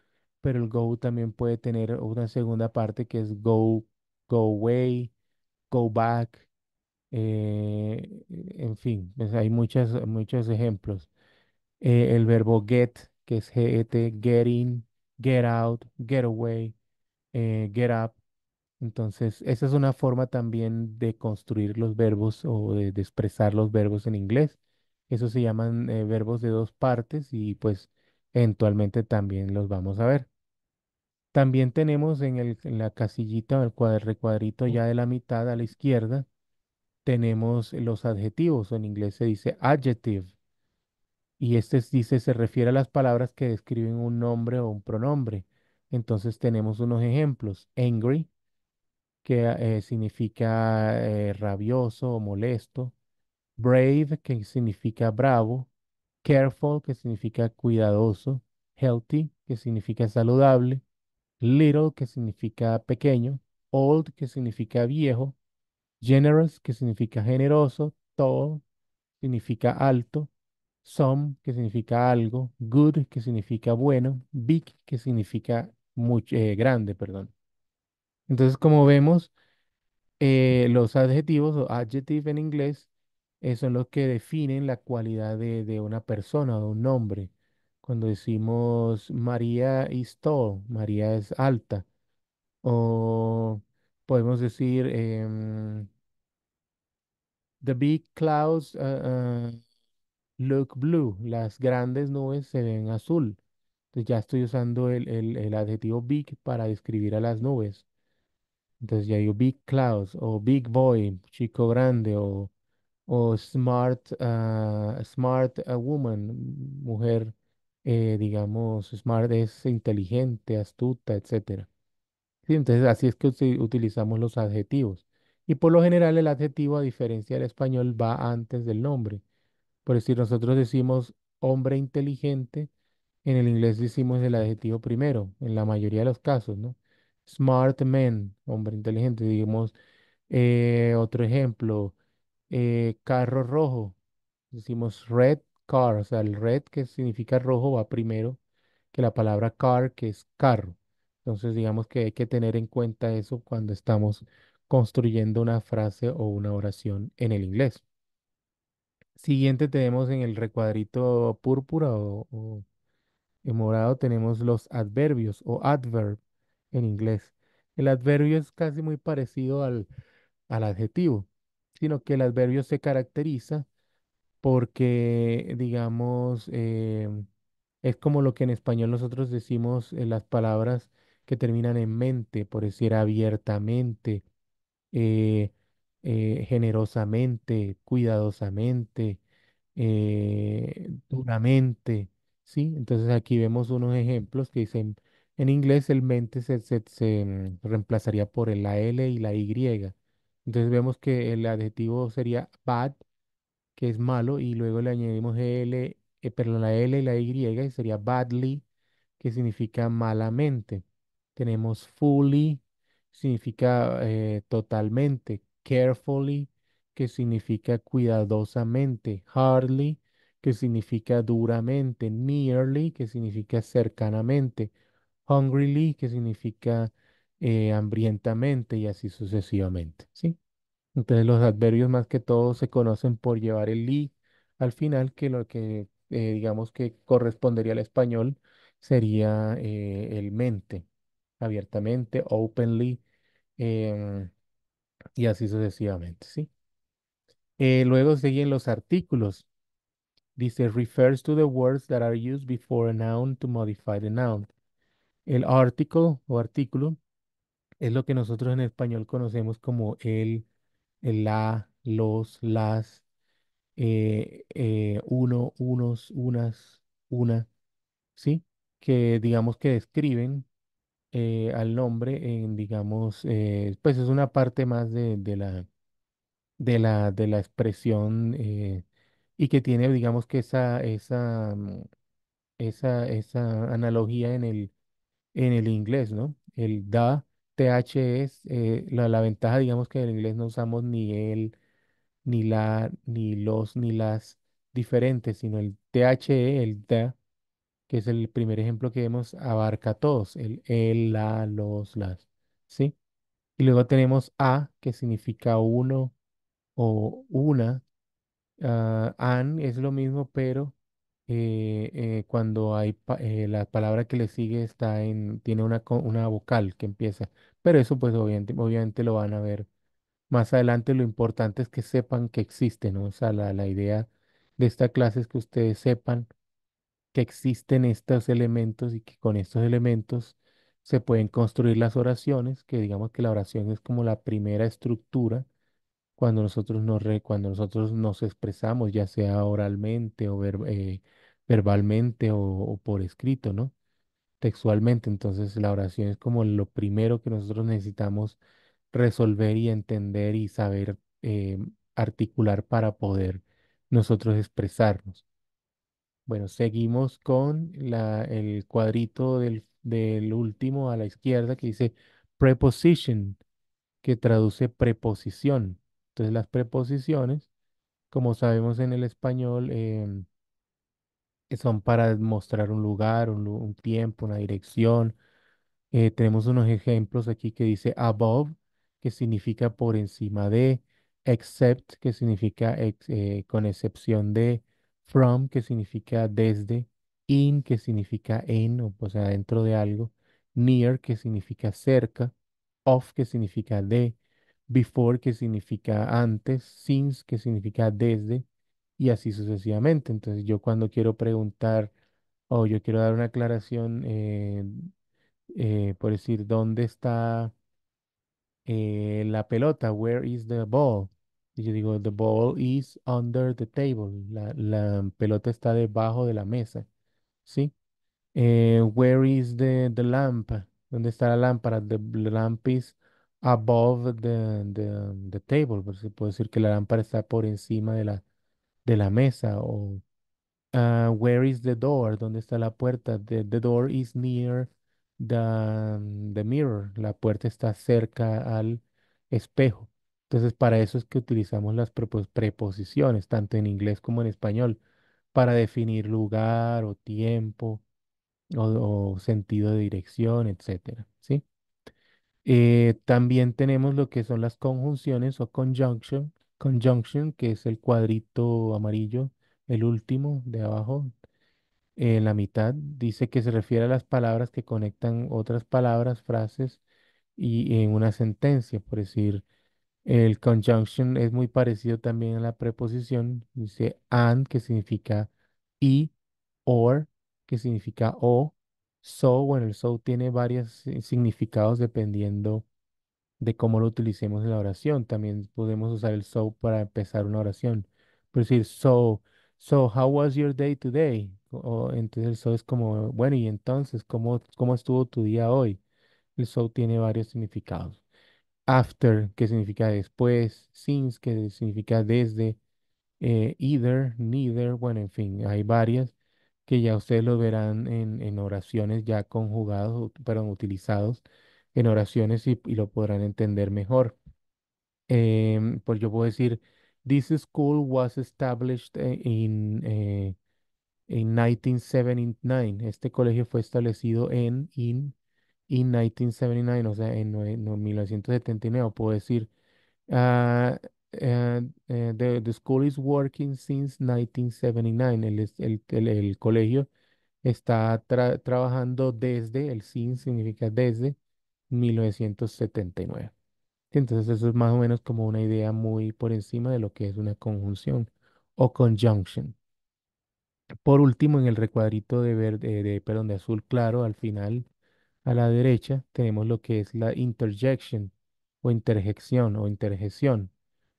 pero el go también puede tener una segunda parte que es go away, go back, en fin, pues hay muchos ejemplos. El verbo get, que es get, get in, get out, get away, get up. Entonces, esa es una forma también de construir los verbos o de expresar los verbos en inglés. Eso se llaman verbos de dos partes y pues eventualmente también los vamos a ver. También tenemos en la casillita o el recuadrito ya de la mitad a la izquierda, tenemos los adjetivos, o en inglés se dice adjective, y se refiere a las palabras que describen un nombre o un pronombre. Entonces tenemos unos ejemplos, angry, que significa rabioso o molesto, brave, que significa bravo, careful, que significa cuidadoso, healthy, que significa saludable, little, que significa pequeño, old, que significa viejo, generous, que significa generoso, tall, significa alto, some, que significa algo, good, que significa bueno, big, que significa grande, perdón. Entonces, como vemos, los adjetivos o adjective en inglés son los que definen la cualidad de una persona o de un nombre. Cuando decimos María is tall, María es alta. O podemos decir the big clouds look blue, las grandes nubes se ven azul. Entonces ya estoy usando el adjetivo big para describir a las nubes. Entonces ya digo big clouds o big boy, chico grande o smart woman, mujer, digamos, smart es inteligente, astuta, etc. ¿Sí? Entonces, así es que utilizamos los adjetivos. Y por lo general el adjetivo, a diferencia del español, va antes del nombre. Por decir, nosotros decimos hombre inteligente, en el inglés decimos el adjetivo primero, en la mayoría de los casos, ¿no? Smart man, hombre inteligente, digamos, otro ejemplo, carro rojo, decimos red car, o sea, el red que significa rojo va primero que la palabra car, que es carro. Entonces digamos que hay que tener en cuenta eso cuando estamos construyendo una frase o una oración en el inglés. Siguiente tenemos en el recuadrito púrpura o morado tenemos los adverbios o adverb en inglés. El adverbio es casi muy parecido al adjetivo, sino que el adverbio se caracteriza porque, digamos, es como lo que en español nosotros decimos las palabras que terminan en mente, por decir abiertamente, generosamente, cuidadosamente, duramente, ¿sí? Entonces aquí vemos unos ejemplos que dicen, en inglés el mente se reemplazaría por la L y la Y. Entonces vemos que el adjetivo sería bad, que es malo, y luego le añadimos la L y la Y, y sería badly, que significa malamente. Tenemos fully, significa totalmente. Carefully, que significa cuidadosamente. Hardly, que significa duramente, nearly, que significa cercanamente, hungrily, que significa hambrientamente y así sucesivamente, ¿sí? Entonces los adverbios más que todo se conocen por llevar el li al final, que lo que digamos que correspondería al español sería el mente, abiertamente, openly, y así sucesivamente, ¿sí? Luego siguen los artículos. Dice, refers to the words that are used before a noun to modify the noun. El artículo o artículo es lo que nosotros en español conocemos como el la, los, las, uno, unos, unas, una, ¿sí? Que digamos que describen al nombre en, digamos, pues es una parte más de la expresión y que tiene, digamos, que esa analogía en el inglés, ¿no? El da, th es la ventaja, digamos, que en el inglés no usamos ni el, ni la, ni los, ni las diferentes, sino el the, el da, que es el primer ejemplo que vemos, abarca a todos, el, la, los, las, ¿sí? Y luego tenemos a, que significa uno o una. An es lo mismo, pero cuando hay la palabra que le sigue tiene una vocal que empieza. Pero eso pues obviamente lo van a ver más adelante. Lo importante es que sepan que existen, ¿no? O sea, la idea de esta clase es que ustedes sepan que existen estos elementos y que con estos elementos se pueden construir las oraciones, que digamos que la oración es como la primera estructura cuando nosotros nos expresamos, ya sea oralmente o verbalmente o por escrito, ¿no? Textualmente. Entonces la oración es como lo primero que nosotros necesitamos resolver y entender y saber articular para poder nosotros expresarnos. Bueno, seguimos con el cuadrito del último a la izquierda que dice preposition, que traduce preposición. Entonces las preposiciones, como sabemos en el español, son para mostrar un lugar, un tiempo, una dirección. Tenemos unos ejemplos aquí que dice above, que significa por encima de, except, que significa con excepción de, from, que significa desde, in, que significa en, o sea, dentro de algo, near, que significa cerca, of, que significa de, before, que significa antes, since, que significa desde, y así sucesivamente. Entonces yo cuando quiero preguntar o yo quiero dar una aclaración, por decir, ¿dónde está la pelota? Where is the ball? Y yo digo, the ball is under the table. La pelota está debajo de la mesa, ¿sí? Where is the lamp? ¿Dónde está la lámpara? The lamp is above the table. Pues se puede decir que la lámpara está por encima de la mesa. O where is the door? ¿Dónde está la puerta? The door is near the mirror. La puerta está cerca al espejo. Entonces para eso es que utilizamos las preposiciones, tanto en inglés como en español, para definir lugar o tiempo. O sentido de dirección, etcétera, ¿sí? También tenemos lo que son las conjunciones o conjunction, que es el cuadrito amarillo, el último de abajo, en la mitad. Dice que se refiere a las palabras que conectan otras palabras, frases y en una sentencia. Por decir, el conjunction es muy parecido también a la preposición. Dice and, que significa y, or, que significa o, so. Bueno, el so tiene varios significados dependiendo de cómo lo utilicemos en la oración. También podemos usar el so para empezar una oración. Por decir, so how was your day today? O, entonces el so es como, bueno, y entonces, ¿cómo estuvo tu día hoy? El so tiene varios significados. After, que significa después, since, que significa desde, either, neither, bueno, en fin, hay varias que ya ustedes lo verán en oraciones ya conjugados, perdón, utilizados en oraciones y lo podrán entender mejor. Pues yo puedo decir, This school was established in 1979. Este colegio fue establecido en 1979, o sea, en 1979, puedo decir. The school is working since 1979. El colegio está trabajando desde, el since significa desde 1979. Entonces eso es más o menos como una idea muy por encima de lo que es una conjunción o conjunction. Por último, en el recuadrito de verde, perdón, de azul claro, al final, a la derecha, tenemos lo que es la interjection o interjección,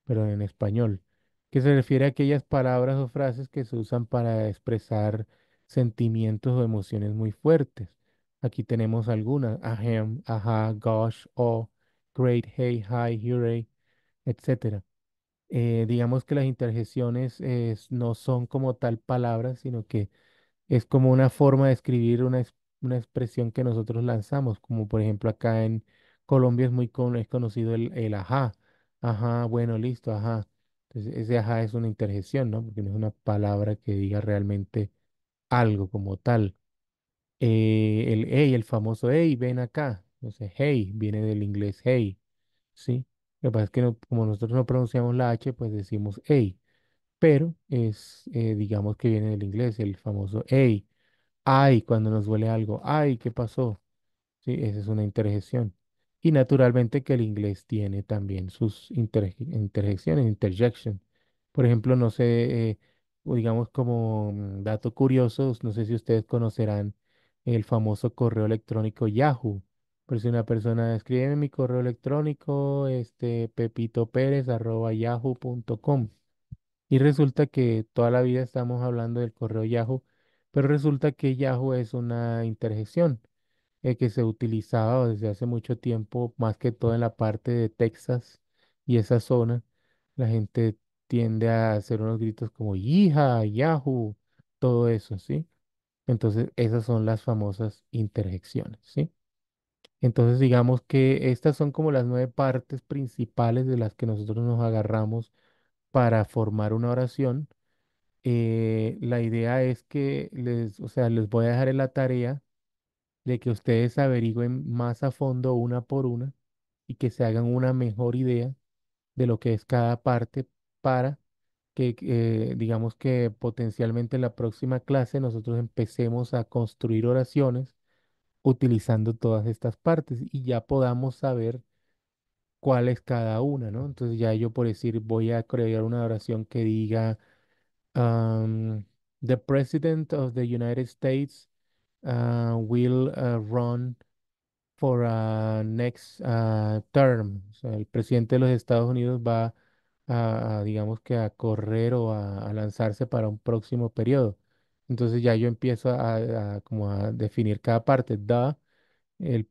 pero en español, que se refiere a aquellas palabras o frases que se usan para expresar sentimientos o emociones muy fuertes. Aquí tenemos algunas: ahem, aha, gosh, oh, great, hey, hi, hooray, etc. Digamos que las interjecciones no son como tal palabras, sino que es como una forma de escribir una expresión que nosotros lanzamos, como por ejemplo acá en Colombia es conocido el ajá, ajá, bueno, listo, ajá. Entonces ese ajá es una interjección, ¿no? Porque no es una palabra que diga realmente algo como tal. El hey, el famoso hey, ven acá. Entonces hey viene del inglés hey, ¿sí? Lo que pasa es que no, como nosotros no pronunciamos la H, pues decimos hey, pero es, digamos que viene del inglés, el famoso hey, ay, cuando nos duele algo, ay, ¿qué pasó? Sí, esa es una interjección. Y naturalmente que el inglés tiene también sus interjecciones, interjection. Por ejemplo, no sé, digamos como dato curioso, no sé si ustedes conocerán el famoso correo electrónico Yahoo. Por si una persona escribe mi correo electrónico, pepitoperez@yahoo.com. Y resulta que toda la vida estamos hablando del correo Yahoo, pero resulta que Yahoo es una interjección que se utilizaba desde hace mucho tiempo, más que todo en la parte de Texas y esa zona. La gente tiende a hacer unos gritos como yija, yahoo, todo eso, ¿sí? Entonces esas son las famosas interjecciones, ¿sí? Entonces digamos que estas son como las 9 partes principales de las que nosotros nos agarramos para formar una oración. La idea es que les voy a dejar en la tarea de que ustedes averigüen más a fondo una por una y que se hagan una mejor idea de lo que es cada parte para que, digamos que potencialmente en la próxima clase nosotros empecemos a construir oraciones utilizando todas estas partes y ya podamos saber cuál es cada una, ¿no? Entonces ya yo, por decir, voy a crear una oración que diga The President of the United States will run for next term. O sea, el presidente de los Estados Unidos va digamos que a correr o a lanzarse para un próximo periodo. Entonces ya yo empiezo como a definir cada parte. The, el,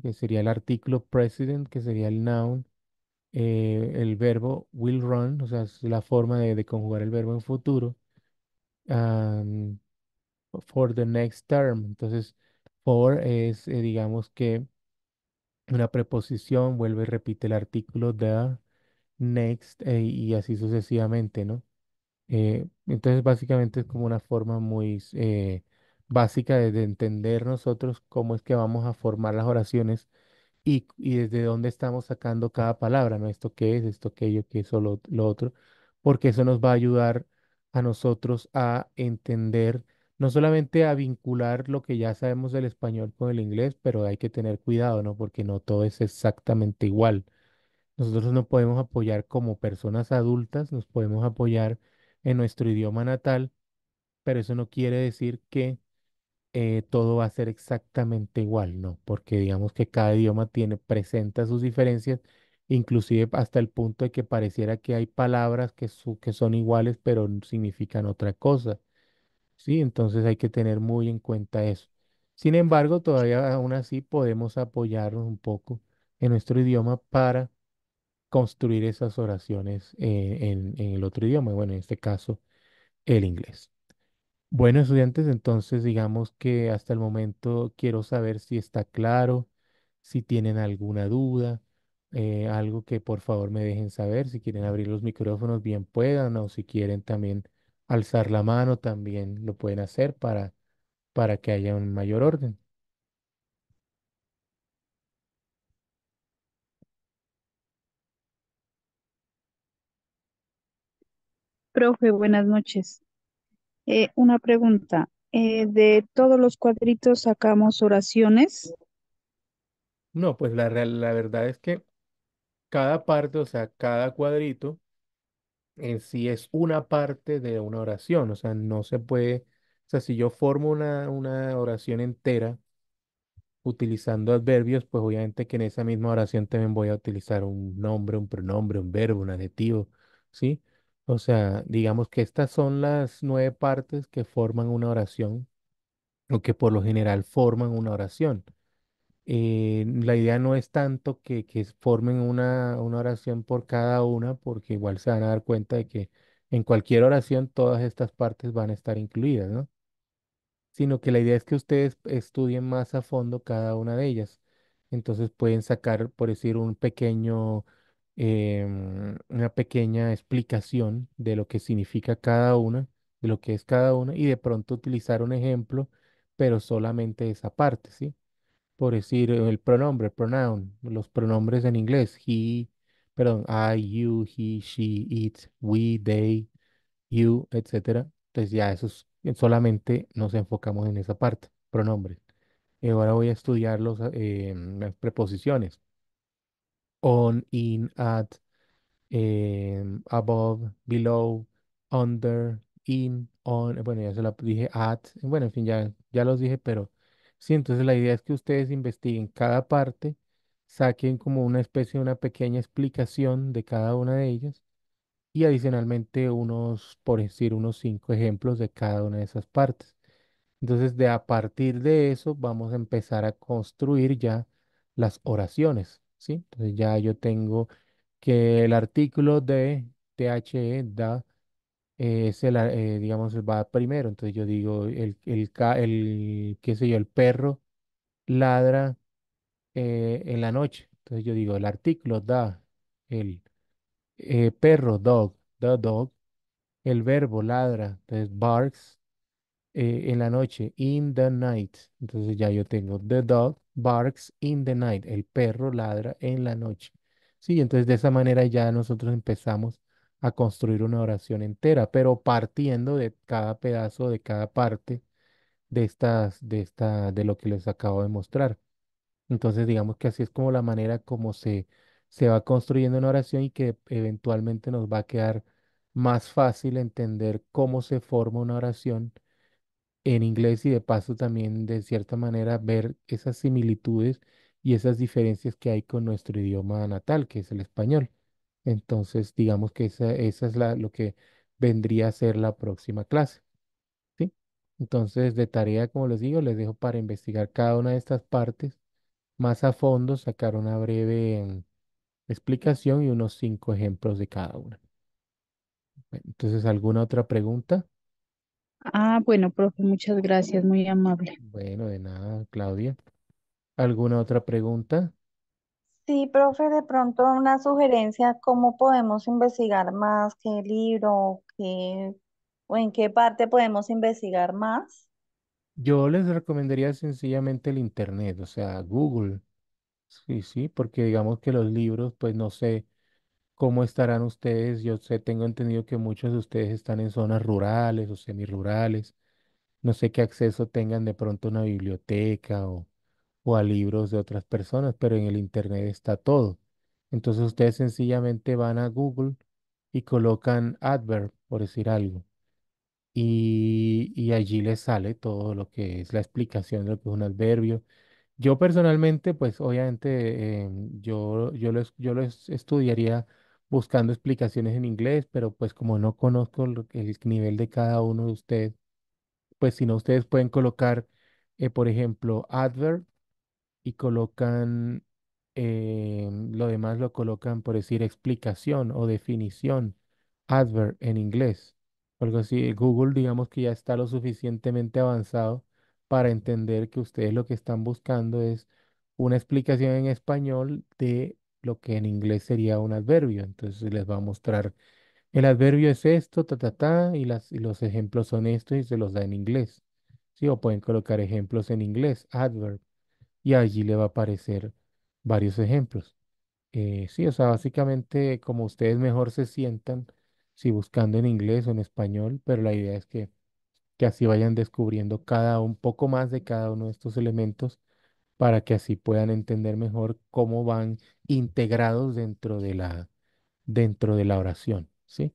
que sería el artículo, president, que sería el noun, el verbo will run, o sea, es la forma de conjugar el verbo en futuro. For the next term. Entonces, for es, digamos que una preposición, vuelve y repite el artículo the, next, y así sucesivamente, ¿no? Entonces, básicamente es como una forma muy básica de entender nosotros cómo es que vamos a formar las oraciones y desde dónde estamos sacando cada palabra, ¿no? Esto qué es, esto aquello, qué es, lo otro, porque eso nos va a ayudar a nosotros a entender no solamente a vincular lo que ya sabemos del español con el inglés, pero hay que tener cuidado, ¿no? Porque no todo es exactamente igual. Nosotros nos podemos apoyar como personas adultas, nos podemos apoyar en nuestro idioma natal, pero eso no quiere decir que todo va a ser exactamente igual, ¿no? Porque digamos que cada idioma presenta sus diferencias, inclusive hasta el punto de que pareciera que hay palabras que son iguales, pero significan otra cosa. Sí, entonces hay que tener muy en cuenta eso. Sin embargo, todavía aún así podemos apoyarnos un poco en nuestro idioma para construir esas oraciones en el otro idioma, bueno, en este caso, el inglés. Bueno, estudiantes, entonces digamos que hasta el momento quiero saber si está claro, si tienen alguna duda algo que por favor me dejen saber. Si quieren abrir los micrófonos, bien puedan, o si quieren también alzar la mano, también lo pueden hacer para que haya un mayor orden. Profe, buenas noches. Una pregunta. ¿De todos los cuadritos sacamos oraciones? No, pues la verdad es que cada parte, o sea, cada cuadrito en sí es una parte de una oración. O sea, no se puede, o sea, si yo formo una oración entera utilizando adverbios, pues obviamente que en esa misma oración también voy a utilizar un nombre, un pronombre, un verbo, un adjetivo, ¿sí? O sea, digamos que estas son las 9 partes que forman una oración o que por lo general forman una oración. La idea no es tanto que formen una oración por cada una, porque igual se van a dar cuenta de que en cualquier oración todas estas partes van a estar incluidas, ¿no? Sino que la idea es que ustedes estudien más a fondo cada una de ellas. Entonces pueden sacar, por decir, una pequeña explicación de lo que significa cada una, de lo que es cada una, y de pronto utilizar un ejemplo, pero solamente esa parte, ¿sí? Por decir, el pronombre, pronoun, los pronombres en inglés, perdón, I, you, he, she, it, we, they, you, etcétera. Entonces ya eso es solamente nos enfocamos en esa parte, pronombres. Ahora voy a estudiar las preposiciones. On, in, at, above, below, under, in, on. Bueno, ya se la dije at. Bueno, en fin, ya los dije, pero sí, entonces la idea es que ustedes investiguen cada parte, saquen como una especie de una pequeña explicación de cada una de ellas. Y adicionalmente por decir, unos 5 ejemplos de cada una de esas partes. Entonces, a partir de eso, vamos a empezar a construir ya las oraciones, ¿sí? Entonces, ya yo tengo que el artículo de THE, da, digamos, va primero. Entonces, yo digo, qué sé yo, el perro ladra en la noche. Entonces, yo digo, el artículo da, el perro, dog, the dog, el verbo ladra, entonces barks, en la noche, in the night. Entonces ya yo tengo the dog barks in the night, el perro ladra en la noche. Sí, entonces de esa manera ya nosotros empezamos a construir una oración entera, pero partiendo de cada pedazo, de cada parte de lo que les acabo de mostrar. Entonces digamos que así es como la manera como se va construyendo una oración y que eventualmente nos va a quedar más fácil entender cómo se forma una oración en inglés y de paso también de cierta manera ver esas similitudes y esas diferencias que hay con nuestro idioma natal, que es el español. Entonces, digamos que esa es lo que vendría a ser la próxima clase, ¿sí? Entonces, de tarea, como les digo, les dejo para investigar cada una de estas partes más a fondo, sacar una breve explicación y unos 5 ejemplos de cada una. Entonces, ¿alguna otra pregunta? Ah, bueno, profe, muchas gracias, muy amable. Bueno, de nada, Claudia. ¿Alguna otra pregunta? Sí, profe, de pronto una sugerencia, ¿cómo podemos investigar más? ¿Qué libro? ¿O en qué parte podemos investigar más? Yo les recomendaría sencillamente el internet, o sea, Google. Sí, porque digamos que los libros, pues no sé cómo estarán ustedes. Yo sé, tengo entendido que muchos de ustedes están en zonas rurales o semirurales. No sé qué acceso tengan de pronto a una biblioteca o a libros de otras personas, pero en el internet está todo. Entonces ustedes sencillamente van a Google y colocan adverb, por decir algo. Y allí les sale todo lo que es la explicación de lo que es un adverbio. Yo personalmente, pues obviamente yo lo estudiaría buscando explicaciones en inglés, pero pues como no conozco el nivel de cada uno de ustedes, pues si no, ustedes pueden colocar, por ejemplo, adverb y colocan, lo demás lo colocan por decir explicación o definición, adverb en inglés. Algo así, Google digamos que ya está lo suficientemente avanzado para entender que ustedes lo que están buscando es una explicación en español de lo que en inglés sería un adverbio. Entonces les va a mostrar, el adverbio es esto, ta, ta, ta, y los ejemplos son estos y se los da en inglés. ¿Sí? O pueden colocar ejemplos en inglés, adverb, y allí le va a aparecer varios ejemplos. Sí, o sea, básicamente como ustedes mejor se sientan, sí, buscando en inglés o en español, pero la idea es que así vayan descubriendo un poco más de cada uno de estos elementos para que así puedan entender mejor cómo van integrados dentro de la oración, ¿sí?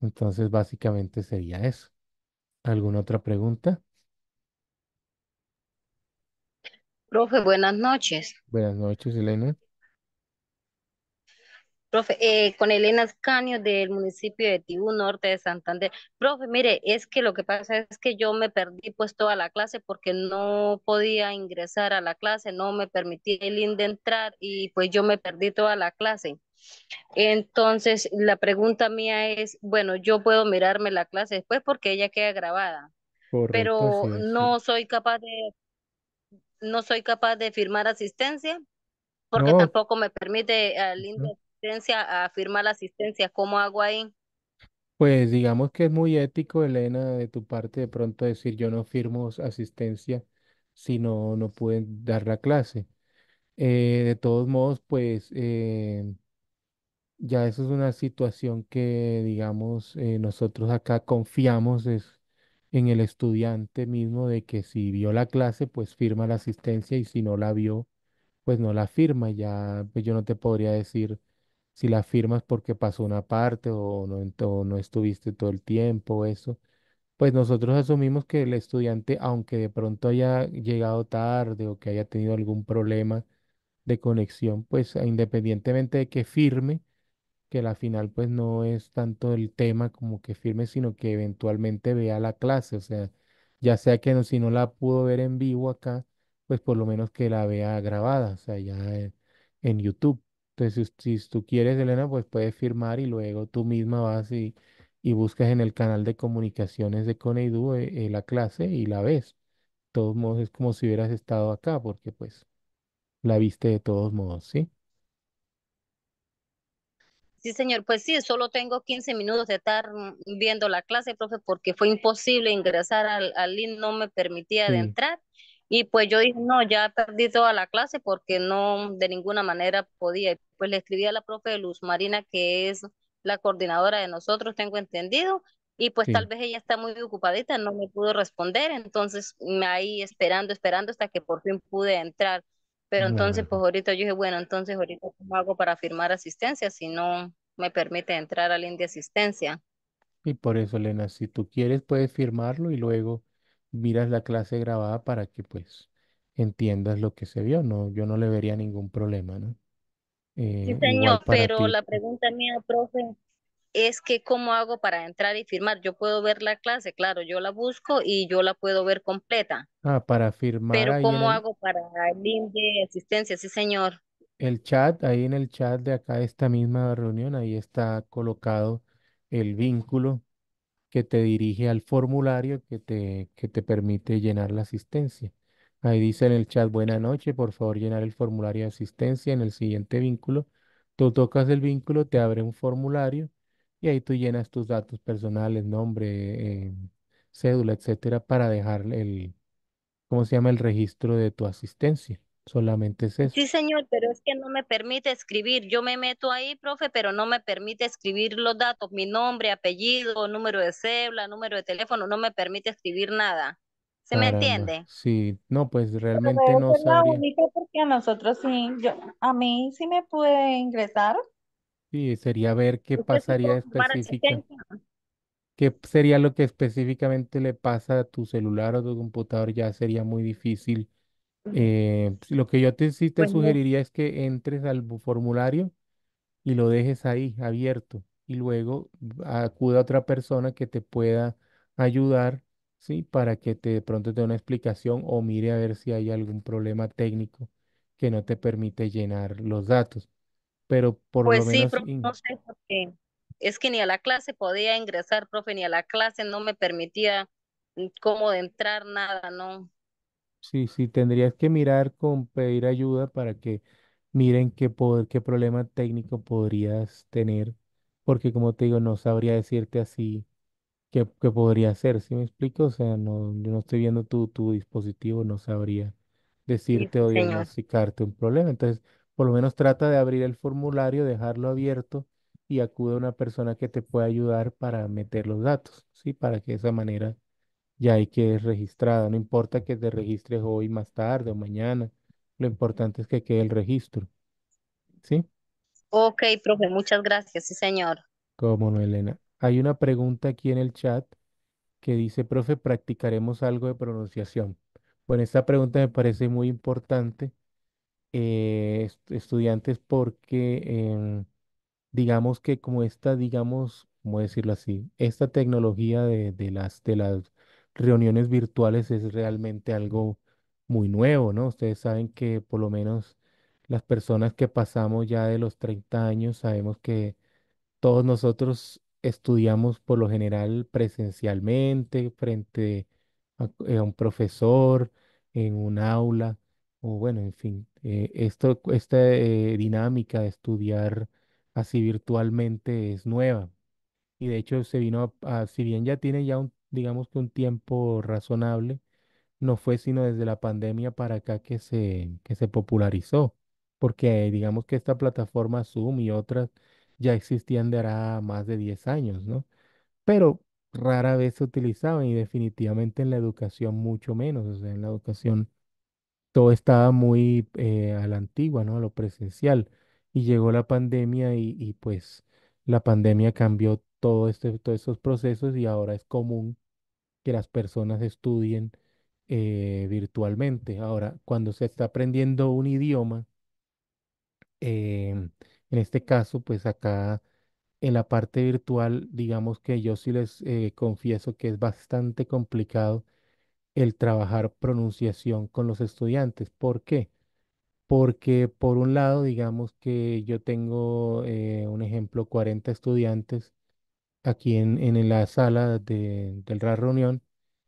Entonces, básicamente sería eso. ¿Alguna otra pregunta? Profe, buenas noches. Buenas noches, Elena. Profe, con Elena Escaño del municipio de Tibú, norte de Santander. Profe, mire, es que lo que pasa es que yo me perdí pues toda la clase porque no podía ingresar a la clase, no me permitía el link de entrar y pues yo me perdí toda la clase. Entonces, la pregunta mía es, bueno, yo puedo mirarme la clase después porque ella queda grabada. Correcto, pero sí, no soy capaz de, firmar asistencia porque no, tampoco me permite el link de a firmar la asistencia, ¿cómo hago ahí? Pues digamos que es muy ético, Elena, de tu parte de pronto decir yo no firmo asistencia si no pueden dar la clase. De todos modos, pues ya eso es una situación que digamos nosotros acá confiamos en el estudiante mismo de que si vio la clase, pues firma la asistencia y si no la vio, pues no la firma. Ya pues yo no te podría decir si la firmas porque pasó una parte o no estuviste todo el tiempo, eso, pues nosotros asumimos que el estudiante, aunque de pronto haya llegado tarde o que haya tenido algún problema de conexión, pues independientemente de que firme, que la final pues no es tanto el tema como que firme, sino que eventualmente vea la clase, o sea, ya sea que no, si no la pudo ver en vivo acá, pues por lo menos que la vea grabada, o sea, ya en YouTube. Entonces, si tú quieres, Elena, pues puedes firmar y luego tú misma vas y buscas en el canal de comunicaciones de CONEIDHU la clase y la ves. De todos modos, es como si hubieras estado acá, porque pues la viste de todos modos, ¿sí? Sí, señor, pues sí, solo tengo 15 minutos de estar viendo la clase, profe, porque fue imposible ingresar al link, no me permitía de entrar. Y pues yo dije, no, ya perdí toda la clase porque no, de ninguna manera podía. Pues le escribí a la profe Luz Marina, que es la coordinadora de nosotros, tengo entendido, y pues sí, tal vez ella está muy ocupadita, no me pudo responder, entonces me ahí esperando hasta que por fin pude entrar. Pero entonces, pues ahorita yo dije, bueno, entonces ahorita ¿cómo hago para firmar asistencia si no me permite entrar al link de asistencia? Y por eso, Elena, si tú quieres puedes firmarlo y luego miras la clase grabada para que pues entiendas lo que se vio. No, yo no le vería ningún problema, ¿no? Sí, señor, pero la pregunta mía, profe, es que ¿cómo hago para entrar y firmar? Yo puedo ver la clase, claro, yo la busco y yo la puedo ver completa. Ah, para firmar. Pero ¿cómo hago para el link de asistencia? Sí, señor. El chat, ahí en el chat de acá de esta misma reunión, ahí está colocado el vínculo que te dirige al formulario que te permite llenar la asistencia. Ahí dice en el chat, buenas noches, por favor llenar el formulario de asistencia en el siguiente vínculo. Tú tocas el vínculo, te abre un formulario y ahí tú llenas tus datos personales, nombre, cédula, etcétera, para dejar el registro de tu asistencia. Solamente es eso. Sí, señor, pero es que no me permite escribir. Yo me meto ahí, profe, pero no me permite escribir los datos, mi nombre, apellido, número de cédula, número de teléfono, no me permite escribir nada. ¿Se me entiende? Sí, no, pues realmente pero no sabría. Es la única porque a nosotros sí, a mí sí me puede ingresar. Sí, sería ver qué pasaría específicamente. ¿Qué sería lo que específicamente le pasa a tu celular o tu computador? Ya sería muy difícil. Lo que yo sí te sugeriría es que entres al formulario y lo dejes ahí abierto y luego acuda a otra persona que te pueda ayudar, ¿sí? Para que de pronto te dé una explicación o mire a ver si hay algún problema técnico que no te permite llenar los datos. Pero por lo menos... Profe, no sé por qué. Es que ni a la clase podía ingresar, profe, ni a la clase no me permitía cómo entrar, nada, ¿no? Sí, tendrías que mirar con pedir ayuda para que Miren qué problema técnico podrías tener, porque como te digo, no sabría decirte así qué podría hacer, ¿sí me explico? O sea, no, yo no estoy viendo tu dispositivo, no sabría Sí, decirte o señor. diagnosticarte un problema. Entonces, por lo menos trata de abrir el formulario, dejarlo abierto y acude a una persona que te pueda ayudar para meter los datos, ¿sí? Para que de esa manera ya hay que registrada. No importa que te registres hoy, más tarde o mañana, lo importante es que quede el registro, ¿sí? Ok, profe, muchas gracias. Sí, señor. Cómo no, Elena. Hay una pregunta aquí en el chat que dice, profe, practicaremos algo de pronunciación. Bueno, esta pregunta me parece muy importante, estudiantes, porque em, digamos que como esta, digamos, ¿cómo decirlo así? Esta tecnología de las reuniones virtuales es realmente algo muy nuevo, ¿no? Ustedes saben que por lo menos las personas que pasamos ya de los 30 años sabemos que todos nosotros estudiamos por lo general presencialmente, frente a un profesor, en un aula, o bueno, en fin, esta dinámica de estudiar así virtualmente es nueva. Y de hecho se vino si bien ya tiene ya digamos que un tiempo razonable, no fue sino desde la pandemia para acá que se popularizó, porque digamos que esta plataforma Zoom y otras ya existían de hará más de 10 años, ¿no? Pero rara vez se utilizaban y definitivamente en la educación mucho menos, o sea, en la educación todo estaba muy a la antigua, ¿no? A lo presencial. Y llegó la pandemia y pues la pandemia cambió todos estos procesos y ahora es común que las personas estudien virtualmente. Ahora, cuando se está aprendiendo un idioma, em, en este caso, pues acá en la parte virtual, digamos que yo sí les confieso que es bastante complicado el trabajar pronunciación con los estudiantes. ¿Por qué? Porque por un lado, digamos que yo tengo un ejemplo, 40 estudiantes aquí en la sala de la reunión.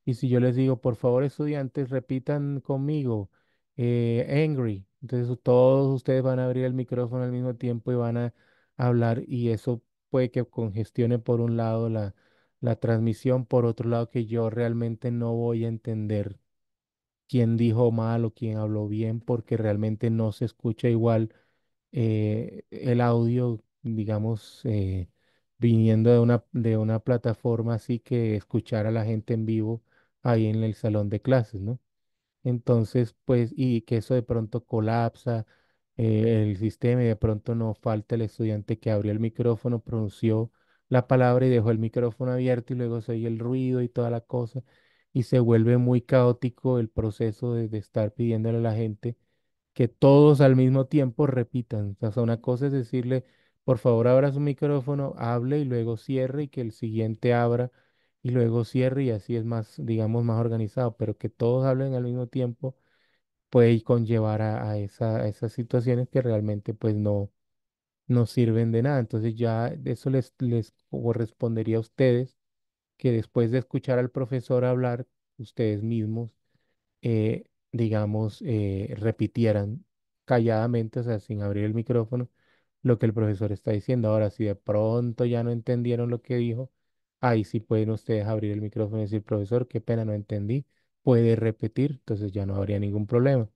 Y si yo les digo, por favor, estudiantes, repitan conmigo, angry. Entonces todos ustedes van a abrir el micrófono al mismo tiempo y van a hablar y eso puede que congestione por un lado la transmisión, por otro lado que yo realmente no voy a entender quién dijo mal o quién habló bien porque realmente no se escucha igual el audio, digamos, viniendo de una plataforma así que escuchar a la gente en vivo ahí en el salón de clases, ¿no? Entonces, pues, y que eso de pronto colapsa el sistema y de pronto no falta el estudiante que abrió el micrófono, pronunció la palabra y dejó el micrófono abierto y luego se oye el ruido y toda la cosa y se vuelve muy caótico el proceso de estar pidiéndole a la gente que todos al mismo tiempo repitan. O sea, una cosa es decirle, por favor, abra su micrófono, hable y luego cierre y que el siguiente abra y luego cierre y así es más, digamos, más organizado, pero que todos hablen al mismo tiempo puede conllevar a esas situaciones que realmente pues no sirven de nada. Entonces ya de eso les correspondería a ustedes que después de escuchar al profesor hablar, ustedes mismos, digamos, repitieran calladamente, o sea, sin abrir el micrófono, lo que el profesor está diciendo. Ahora, si de pronto ya no entendieron lo que dijo, ahí sí pueden ustedes abrir el micrófono y decir, profesor, qué pena, no entendí, puede repetir, entonces ya no habría ningún problema.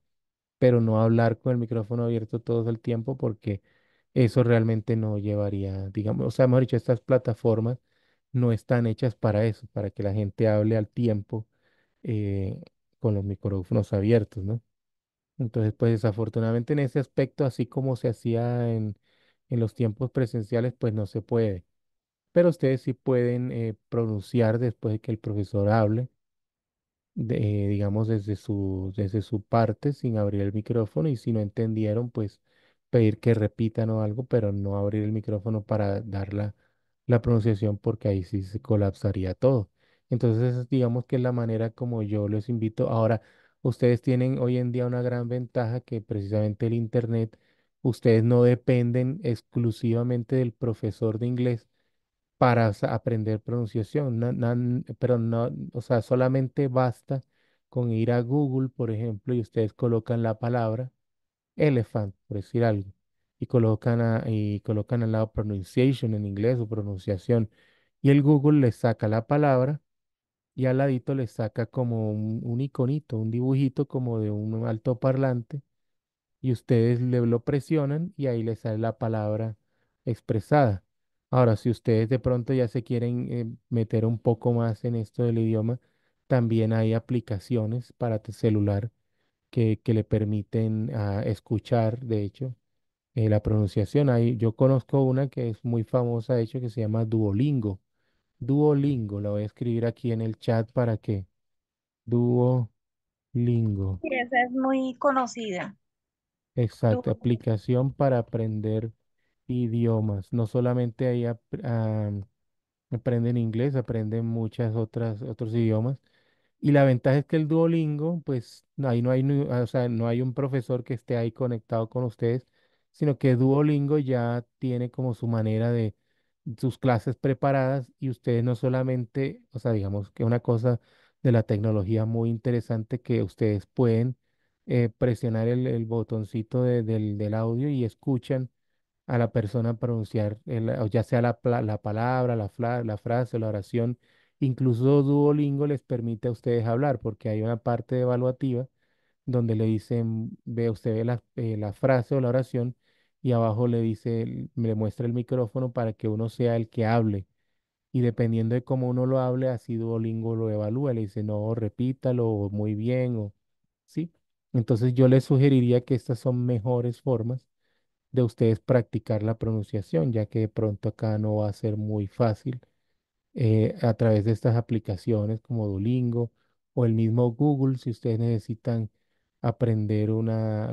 Pero no hablar con el micrófono abierto todo el tiempo porque eso realmente no llevaría, digamos, o sea, mejor dicho, estas plataformas no están hechas para eso, para que la gente hable al tiempo eh, con los micrófonos abiertos, ¿no? Entonces, pues desafortunadamente en ese aspecto, así como se hacía en los tiempos presenciales, pues no se puede. Pero ustedes sí pueden pronunciar después de que el profesor hable, digamos, desde su parte, sin abrir el micrófono, y si no entendieron, pues pedir que repitan o algo, pero no abrir el micrófono para dar la pronunciación, porque ahí sí se colapsaría todo. Entonces, digamos que es la manera como yo los invito. Ahora, ustedes tienen hoy en día una gran ventaja que precisamente el Internet, ustedes no dependen exclusivamente del profesor de inglés para aprender pronunciación. Pero no, o sea, solamente basta con ir a Google, por ejemplo, y ustedes colocan la palabra elephant, por decir algo, y colocan al lado pronunciation en inglés o pronunciación, y el Google le saca la palabra y al ladito le saca como un iconito, un dibujito como de un altoparlante, y ustedes lo presionan y ahí les sale la palabra expresada. Ahora, si ustedes de pronto ya se quieren meter un poco más en esto del idioma, también hay aplicaciones para tu celular que le permiten escuchar, de hecho, la pronunciación. Yo conozco una que es muy famosa, de hecho, que se llama Duolingo. Duolingo, la voy a escribir aquí en el chat para que... Duolingo. Sí, esa es muy conocida. Exacto, aplicación para aprender idiomas. No solamente ahí aprenden inglés, aprenden muchas otros idiomas. Y la ventaja es que el Duolingo, pues ahí no hay un profesor que esté ahí conectado con ustedes, sino que Duolingo ya tiene como su manera de sus clases preparadas y ustedes no solamente, o sea, digamos que una cosa de la tecnología muy interesante que ustedes pueden presionar el botoncito del audio y escuchan a la persona pronunciar, ya sea la palabra, la frase, la oración. Incluso Duolingo les permite a ustedes hablar porque hay una parte evaluativa donde le dicen, usted ve la frase o la oración y abajo le muestra el micrófono para que uno sea el que hable. Y dependiendo de cómo uno lo hable, así Duolingo lo evalúa, le dice, no, repítalo, o muy bien, o sí. Entonces yo les sugeriría que estas son mejores formas de ustedes practicar la pronunciación, ya que de pronto acá no va a ser muy fácil a través de estas aplicaciones como Duolingo o el mismo Google, si ustedes necesitan aprender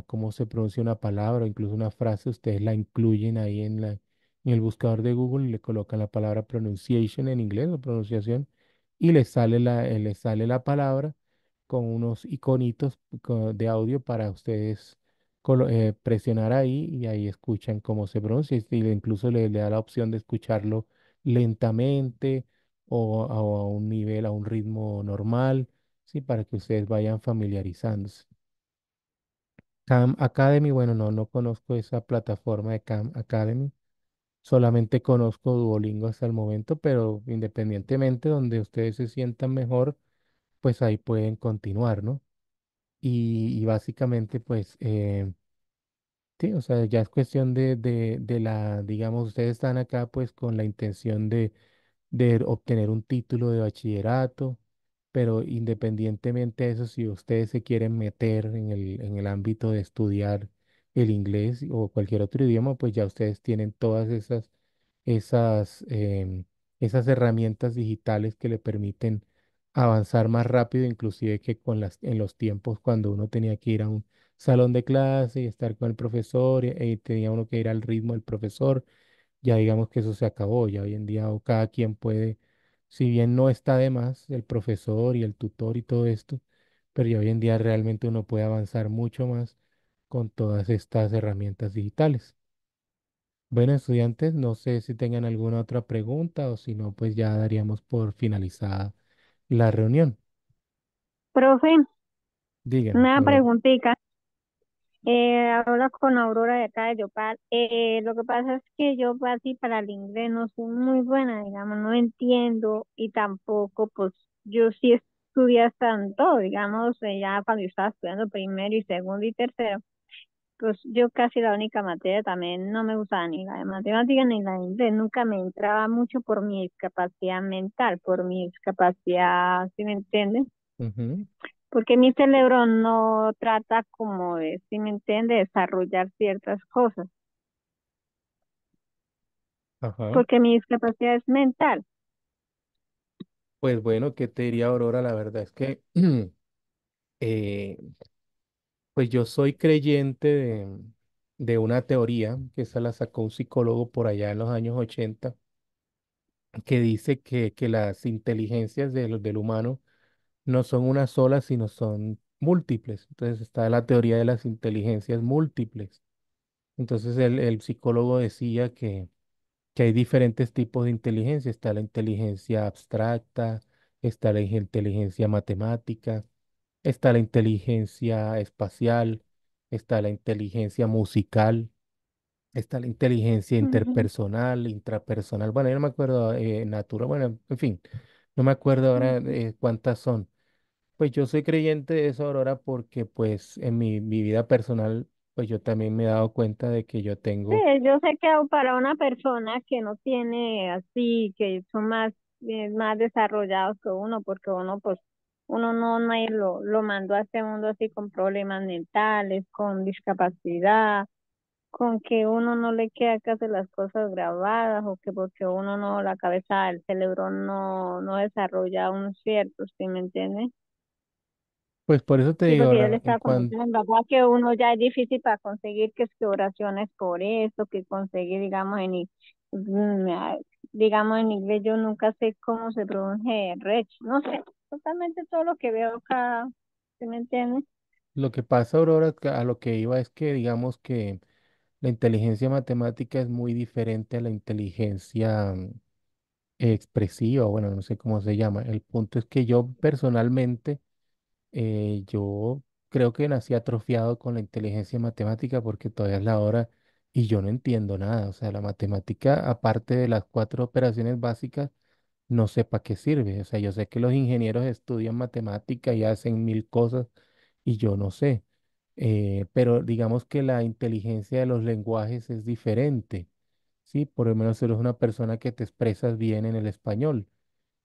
cómo se pronuncia una palabra o incluso una frase, ustedes la incluyen ahí en el buscador de Google y le colocan la palabra pronunciation en inglés o pronunciación y les sale la palabra con unos iconitos de audio para ustedes presionar ahí y ahí escuchan cómo se pronuncia y incluso le da la opción de escucharlo lentamente o a un nivel, a un ritmo normal, ¿sí? Para que ustedes vayan familiarizándose. Khan Academy, bueno, no conozco esa plataforma de Khan Academy, solamente conozco Duolingo hasta el momento, pero independientemente donde ustedes se sientan mejor, pues ahí pueden continuar, ¿no? Y básicamente, pues, sí, o sea, ya es cuestión de la, digamos, ustedes están acá, pues, con la intención de obtener un título de bachillerato, pero independientemente de eso, si ustedes se quieren meter en el ámbito de estudiar el inglés o cualquier otro idioma, pues ya ustedes tienen todas esas herramientas digitales que le permiten avanzar más rápido, inclusive que en los tiempos cuando uno tenía que ir a un salón de clase y estar con el profesor y tenía uno que ir al ritmo del profesor, ya digamos que eso se acabó, ya hoy en día cada quien puede, si bien no está de más el profesor y el tutor y todo esto, pero ya hoy en día realmente uno puede avanzar mucho más con todas estas herramientas digitales. Bueno, estudiantes, no sé si tengan alguna otra pregunta o si no, pues ya daríamos por finalizada la reunión. Profe, dígame, una preguntita. Hablo con Aurora de acá de Yopal. Lo que pasa es que yo así para el inglés no soy muy buena, digamos, no entiendo y tampoco, pues, yo sí estudié tanto, digamos, ya cuando yo estaba estudiando primero y segundo y tercero, pues yo casi la única materia también no me gustaba ni la de matemática ni la de inglés, nunca me entraba mucho por mi discapacidad mental, por mi discapacidad, ¿sí me entienden? Uh-huh. Porque mi cerebro no trata como de, ¿sí me entiende?, desarrollar ciertas cosas. Ajá. Porque mi discapacidad es mental. Pues bueno, ¿qué te diría, Aurora? La verdad es que pues yo soy creyente de una teoría que esa la sacó un psicólogo por allá en los años 80 que dice que las inteligencias del humano no son una sola, sino son múltiples. Entonces está la teoría de las inteligencias múltiples. Entonces el psicólogo decía que hay diferentes tipos de inteligencia. Está la inteligencia abstracta, está la inteligencia matemática, está la inteligencia espacial, está la inteligencia musical, está la inteligencia Ujú. interpersonal, intrapersonal. Bueno, yo no me acuerdo, natura, bueno, en fin, no me acuerdo ahora Ujú. Cuántas son. Pues yo soy creyente de eso, Aurora, porque pues en mi vida personal, pues yo también me he dado cuenta de que yo Sí, tengo, yo sé que para una persona que no tiene así, que son más desarrollados que uno, porque uno, pues, uno no lo mandó a este mundo así con problemas mentales, con discapacidad, con que uno no le queda casi las cosas grabadas o que porque uno no, la cabeza, el cerebro no desarrolla un cierto, ¿sí me entiendes? pues por eso te Sí, digo, porque yo le Aurora, en estaba cuanto... comentando a mi papá que uno ya es difícil para conseguir que es que oraciones por eso, que conseguir, digamos, mm, ah, digamos, en inglés yo nunca sé cómo se pronuncia rech, no sé, totalmente todo lo que veo acá, ¿sí me entiendes? Lo que pasa, Aurora, a lo que iba es que digamos que la inteligencia matemática es muy diferente a la inteligencia expresiva, bueno, no sé cómo se llama. El punto es que yo personalmente, yo creo que nací atrofiado con la inteligencia matemática porque todavía es la hora y yo no entiendo nada. O sea, la matemática, aparte de las cuatro operaciones básicas, no sé para qué sirve. O sea, yo sé que los ingenieros estudian matemática y hacen mil cosas y yo no sé. Pero digamos que la inteligencia de los lenguajes es diferente, ¿sí? Por lo menos eres una persona que te expresas bien en el español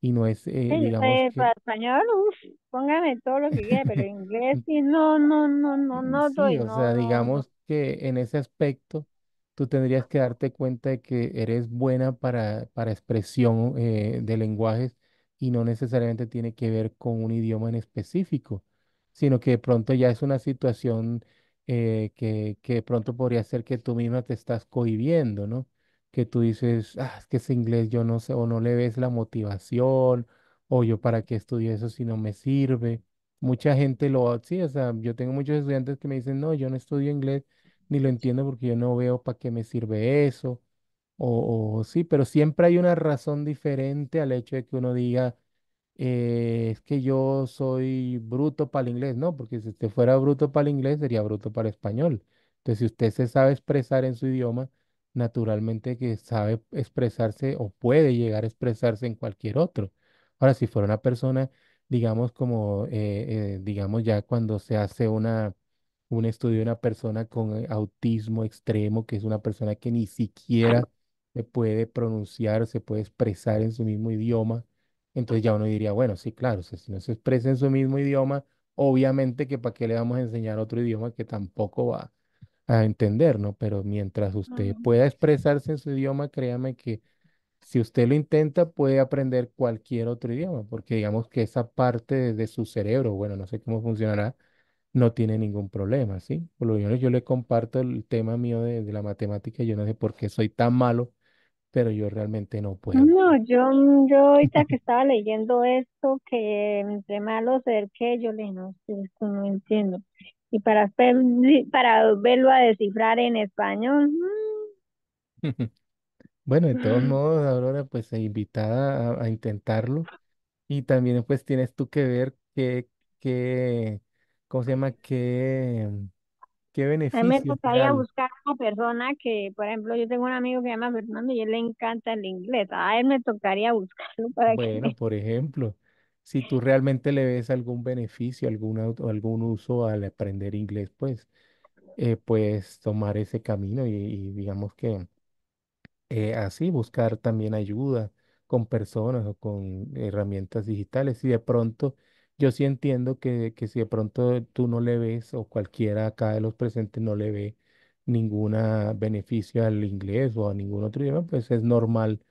y no es, Sí, yo digamos sé, que, para español, uf, póngame todo lo que quiera, pero inglés sí, no sí, doy, o sea, no. digamos que en ese aspecto tú tendrías que darte cuenta de que eres buena para expresión de lenguajes y no necesariamente tiene que ver con un idioma en específico, sino que de pronto ya es una situación que de pronto podría ser que tú misma te estás cohibiendo, ¿no? Que tú dices, ah, es que ese inglés yo no sé, o no le ves la motivación, o yo para qué estudié eso si no me sirve. Mucha gente sí, o sea, yo tengo muchos estudiantes que me dicen, no, yo no estudio inglés ni lo entiendo porque yo no veo para qué me sirve eso, o sí, pero siempre hay una razón diferente al hecho de que uno diga, es que yo soy bruto para el inglés, no, porque si usted fuera bruto para el inglés, sería bruto para el español. Entonces, si usted se sabe expresar en su idioma, naturalmente que sabe expresarse o puede llegar a expresarse en cualquier otro. Ahora, si fuera una persona, digamos, como, digamos, ya cuando se hace un estudio de una persona con autismo extremo, que es una persona que ni siquiera se puede pronunciar, se puede expresar en su mismo idioma, entonces ya uno diría, bueno, sí, claro, o sea, si no se expresa en su mismo idioma, obviamente que para qué le vamos a enseñar otro idioma que tampoco va a entender, ¿no? Pero mientras usted Ujú. pueda expresarse en su idioma, créame que si usted lo intenta, puede aprender cualquier otro idioma, porque digamos que esa parte de su cerebro, bueno, no sé cómo funcionará, no tiene ningún problema, ¿sí? Por lo menos yo le comparto el tema mío de la matemática, yo no sé por qué soy tan malo, pero yo realmente no puedo. No, yo ahorita que estaba leyendo esto, que entre más lo cerqué, yo le dije, no, sí, esto no entiendo. Y para verlo a descifrar en español, Bueno, de todos mm, modos, Aurora, pues invitada a intentarlo. Y también pues tienes tú que ver qué, ¿cómo se llama? Qué a mí me beneficios tocaría real. buscar una persona que, por ejemplo, yo tengo un amigo que se llama Fernando y él le encanta el inglés. A él me tocaría buscarlo para que Bueno, por ejemplo, si tú realmente le ves algún beneficio, algún uso al aprender inglés, pues puedes tomar ese camino y digamos que así buscar también ayuda con personas o con herramientas digitales. Y de pronto, yo sí entiendo que si de pronto tú no le ves o cualquiera acá de los presentes no le ve ningún beneficio al inglés o a ningún otro idioma, pues es normal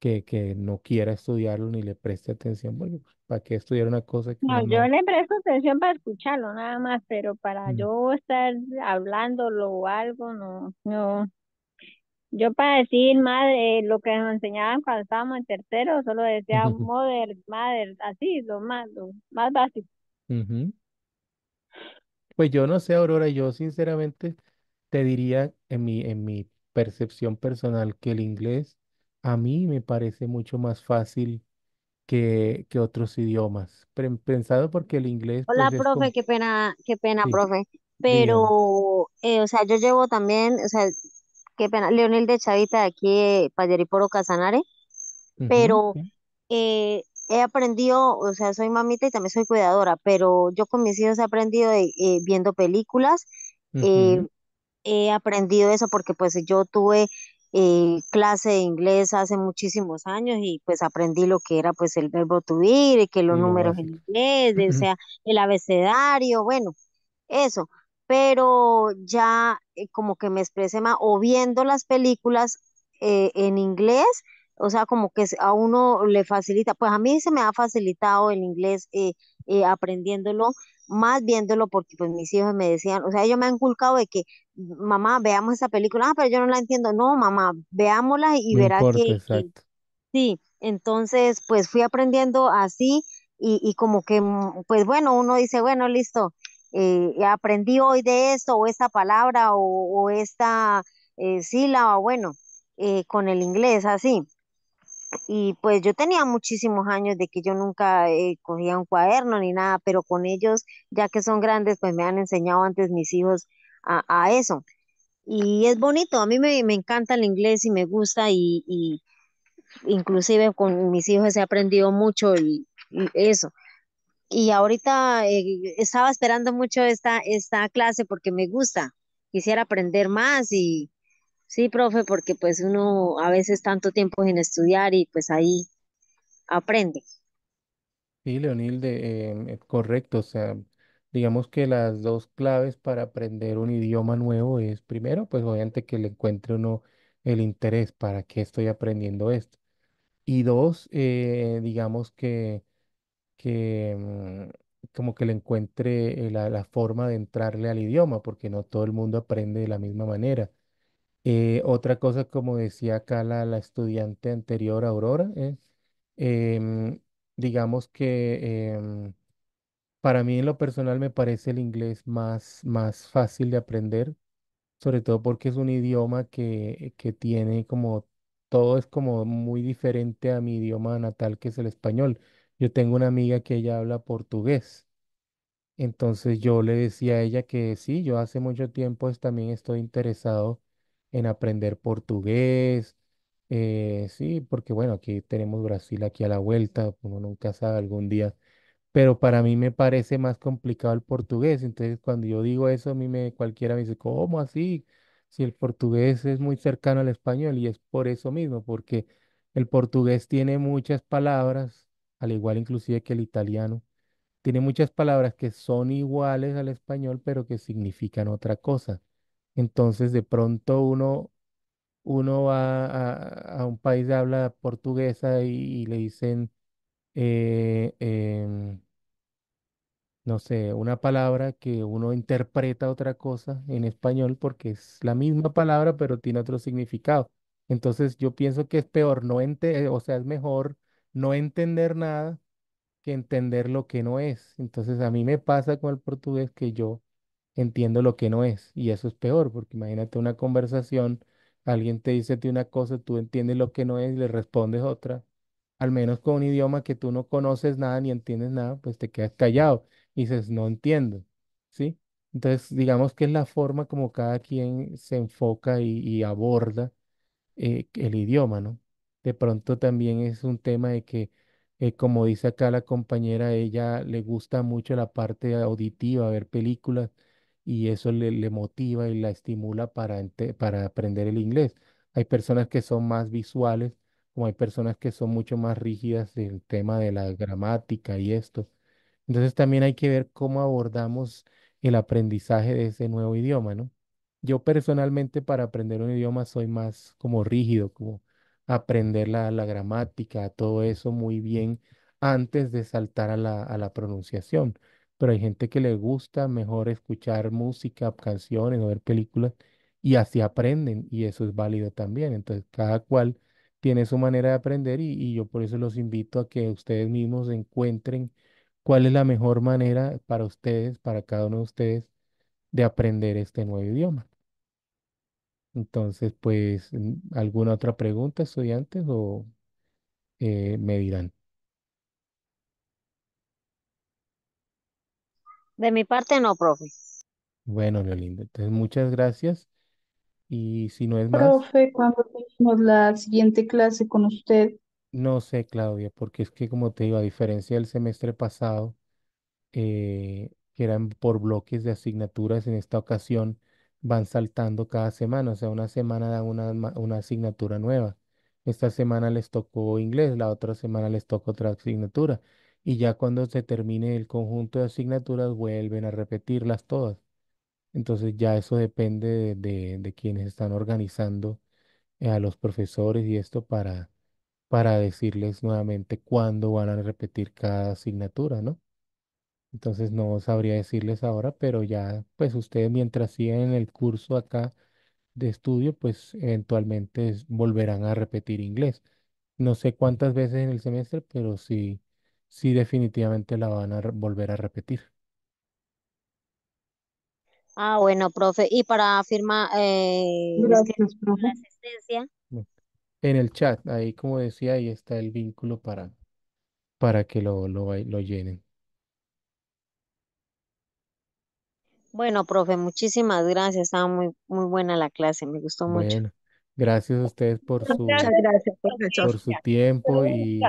que no quiera estudiarlo ni le preste atención, porque ¿para qué estudiar una cosa que no, uno yo no... le presto atención para escucharlo nada más, pero para Mm. yo estar hablándolo o algo, no. Yo para decir madre, lo que nos enseñaban cuando estábamos en tercero, solo decía mother, mother, así, lo más básico. Ujú. Pues yo no sé, Aurora, yo sinceramente te diría en mi percepción personal que el inglés a mí me parece mucho más fácil que otros idiomas. Pensado porque el inglés Hola, pues es profe, como... qué pena, Sí, profe. Pero, o sea, yo llevo también, o sea, qué pena, Leonel de Chavita de aquí, Palleriporo Casanare, Ujú, pero sí. He aprendido, o sea, soy mamita y también soy cuidadora, pero yo con mis hijos he aprendido viendo películas, eh, Ujú, he aprendido eso porque pues yo tuve clase de inglés hace muchísimos años y pues aprendí lo que era pues el verbo to be, de que los Lo números en básico. inglés, o sea, el abecedario, bueno, eso. Pero ya como que me expresé más o viendo las películas en inglés, o sea, como que a uno le facilita, pues a mí se me ha facilitado el inglés aprendiéndolo, más viéndolo porque pues mis hijos me decían, o sea, ellos me han inculcado de que mamá, veamos esa película, ah, pero yo no la entiendo, no, mamá, veámosla y No verá importa, que exacto. sí, entonces pues fui aprendiendo así y como que, pues bueno, uno dice, bueno, listo, aprendí hoy de esto o esta palabra o esta sílaba, bueno, con el inglés así. Y pues yo tenía muchísimos años de que yo nunca cogía un cuaderno ni nada, pero con ellos, ya que son grandes, pues me han enseñado antes mis hijos a eso. Y es bonito, a mí me encanta el inglés y me gusta y inclusive con mis hijos he aprendido mucho y eso. Y ahorita estaba esperando mucho esta clase porque me gusta. Quisiera aprender más y sí, profe, porque pues uno a veces tanto tiempo sin estudiar y pues ahí aprende. Sí, Leonilde, correcto. O sea, digamos que las dos claves para aprender un idioma nuevo es, primero, pues obviamente que le encuentre uno el interés, ¿para qué estoy aprendiendo esto? Y dos, digamos que como que le encuentre la forma de entrarle al idioma, porque no todo el mundo aprende de la misma manera. Otra cosa, como decía acá la estudiante anterior, Aurora, em, digamos que para mí en lo personal me parece el inglés más fácil de aprender, sobre todo porque es un idioma que tiene como, todo es como muy diferente a mi idioma natal, que es el español. Yo tengo una amiga que ella habla portugués. Entonces yo le decía a ella que sí, yo hace mucho tiempo también estoy interesado en aprender portugués, sí, porque bueno, aquí tenemos Brasil aquí a la vuelta, uno nunca sabe algún día, pero para mí me parece más complicado el portugués. Entonces cuando yo digo eso, cualquiera me dice, ¿cómo así? Si el portugués es muy cercano al español, y es por eso mismo, porque el portugués tiene muchas palabras, al igual inclusive que el italiano. Tiene muchas palabras que son iguales al español, pero que significan otra cosa. Entonces, de pronto uno va a un país de habla portuguesa y le dicen, eh, em, no sé, una palabra que uno interpreta otra cosa en español porque es la misma palabra, pero tiene otro significado. Entonces, yo pienso que es peor, no o sea, es mejor no entender nada que entender lo que no es. Entonces a mí me pasa con el portugués que yo entiendo lo que no es, y eso es peor, porque imagínate una conversación, alguien te dice a ti una cosa, tú entiendes lo que no es y le respondes otra, al menos con un idioma que tú no conoces nada ni entiendes nada, pues te quedas callado y dices, no entiendo, ¿sí? Entonces digamos que es la forma como cada quien se enfoca y aborda el idioma, ¿no? De pronto también es un tema de que, como dice acá la compañera, ella le gusta mucho la parte auditiva, ver películas, y eso le motiva y la estimula para aprender el inglés. Hay personas que son más visuales, como hay personas que son mucho más rígidas en el tema de la gramática y esto. Entonces también hay que ver cómo abordamos el aprendizaje de ese nuevo idioma, ¿no? Yo personalmente para aprender un idioma soy más como rígido, como aprender la gramática, todo eso muy bien antes de saltar a la pronunciación. Pero hay gente que le gusta mejor escuchar música, canciones o ver películas, y así aprenden, y eso es válido también. Entonces cada cual tiene su manera de aprender, y yo por eso los invito a que ustedes mismos encuentren cuál es la mejor manera para ustedes, para cada uno de ustedes, de aprender este nuevo idioma. Entonces, pues, ¿alguna otra pregunta, estudiantes, o me dirán? De mi parte no, profe. Bueno, Leolinda, entonces muchas gracias y si no es más, Profe, ¿cuándo tenemos la siguiente clase con usted? no sé, Claudia, porque es que como te digo, a diferencia del semestre pasado, que eran por bloques de asignaturas, en esta ocasión van saltando cada semana, o sea, una semana da una asignatura nueva. Esta semana les tocó inglés, la otra semana les tocó otra asignatura y ya cuando se termine el conjunto de asignaturas vuelven a repetirlas todas. Entonces ya eso depende de quienes están organizando a los profesores y esto para decirles nuevamente cuándo van a repetir cada asignatura, ¿no? Entonces no sabría decirles ahora, pero ya, pues ustedes mientras sigan el curso acá de estudio, pues eventualmente volverán a repetir inglés. No sé cuántas veces en el semestre, pero sí definitivamente la van a volver a repetir. Ah, bueno, profe. Y para firma, escribir Gracias, profe. la asistencia. Bueno, en el chat, ahí como decía, ahí está el vínculo para que lo llenen. Bueno, profe, muchísimas gracias. Estaba muy buena la clase, me gustó mucho. Bueno, gracias a ustedes por Muchas su, gracias, profesor. por su tiempo y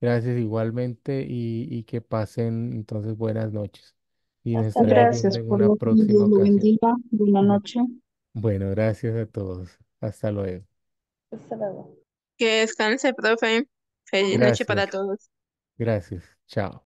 gracias igualmente y que pasen entonces buenas noches. Y nos estaremos viendo Gracias en por una lo que próxima Dios lo ocasión. bendiga. Buenas Ujú. noches. Bueno, gracias a todos. Hasta luego. Hasta luego. Que descanse, profe. Feliz noche para Gracias, todos. gracias. Chao.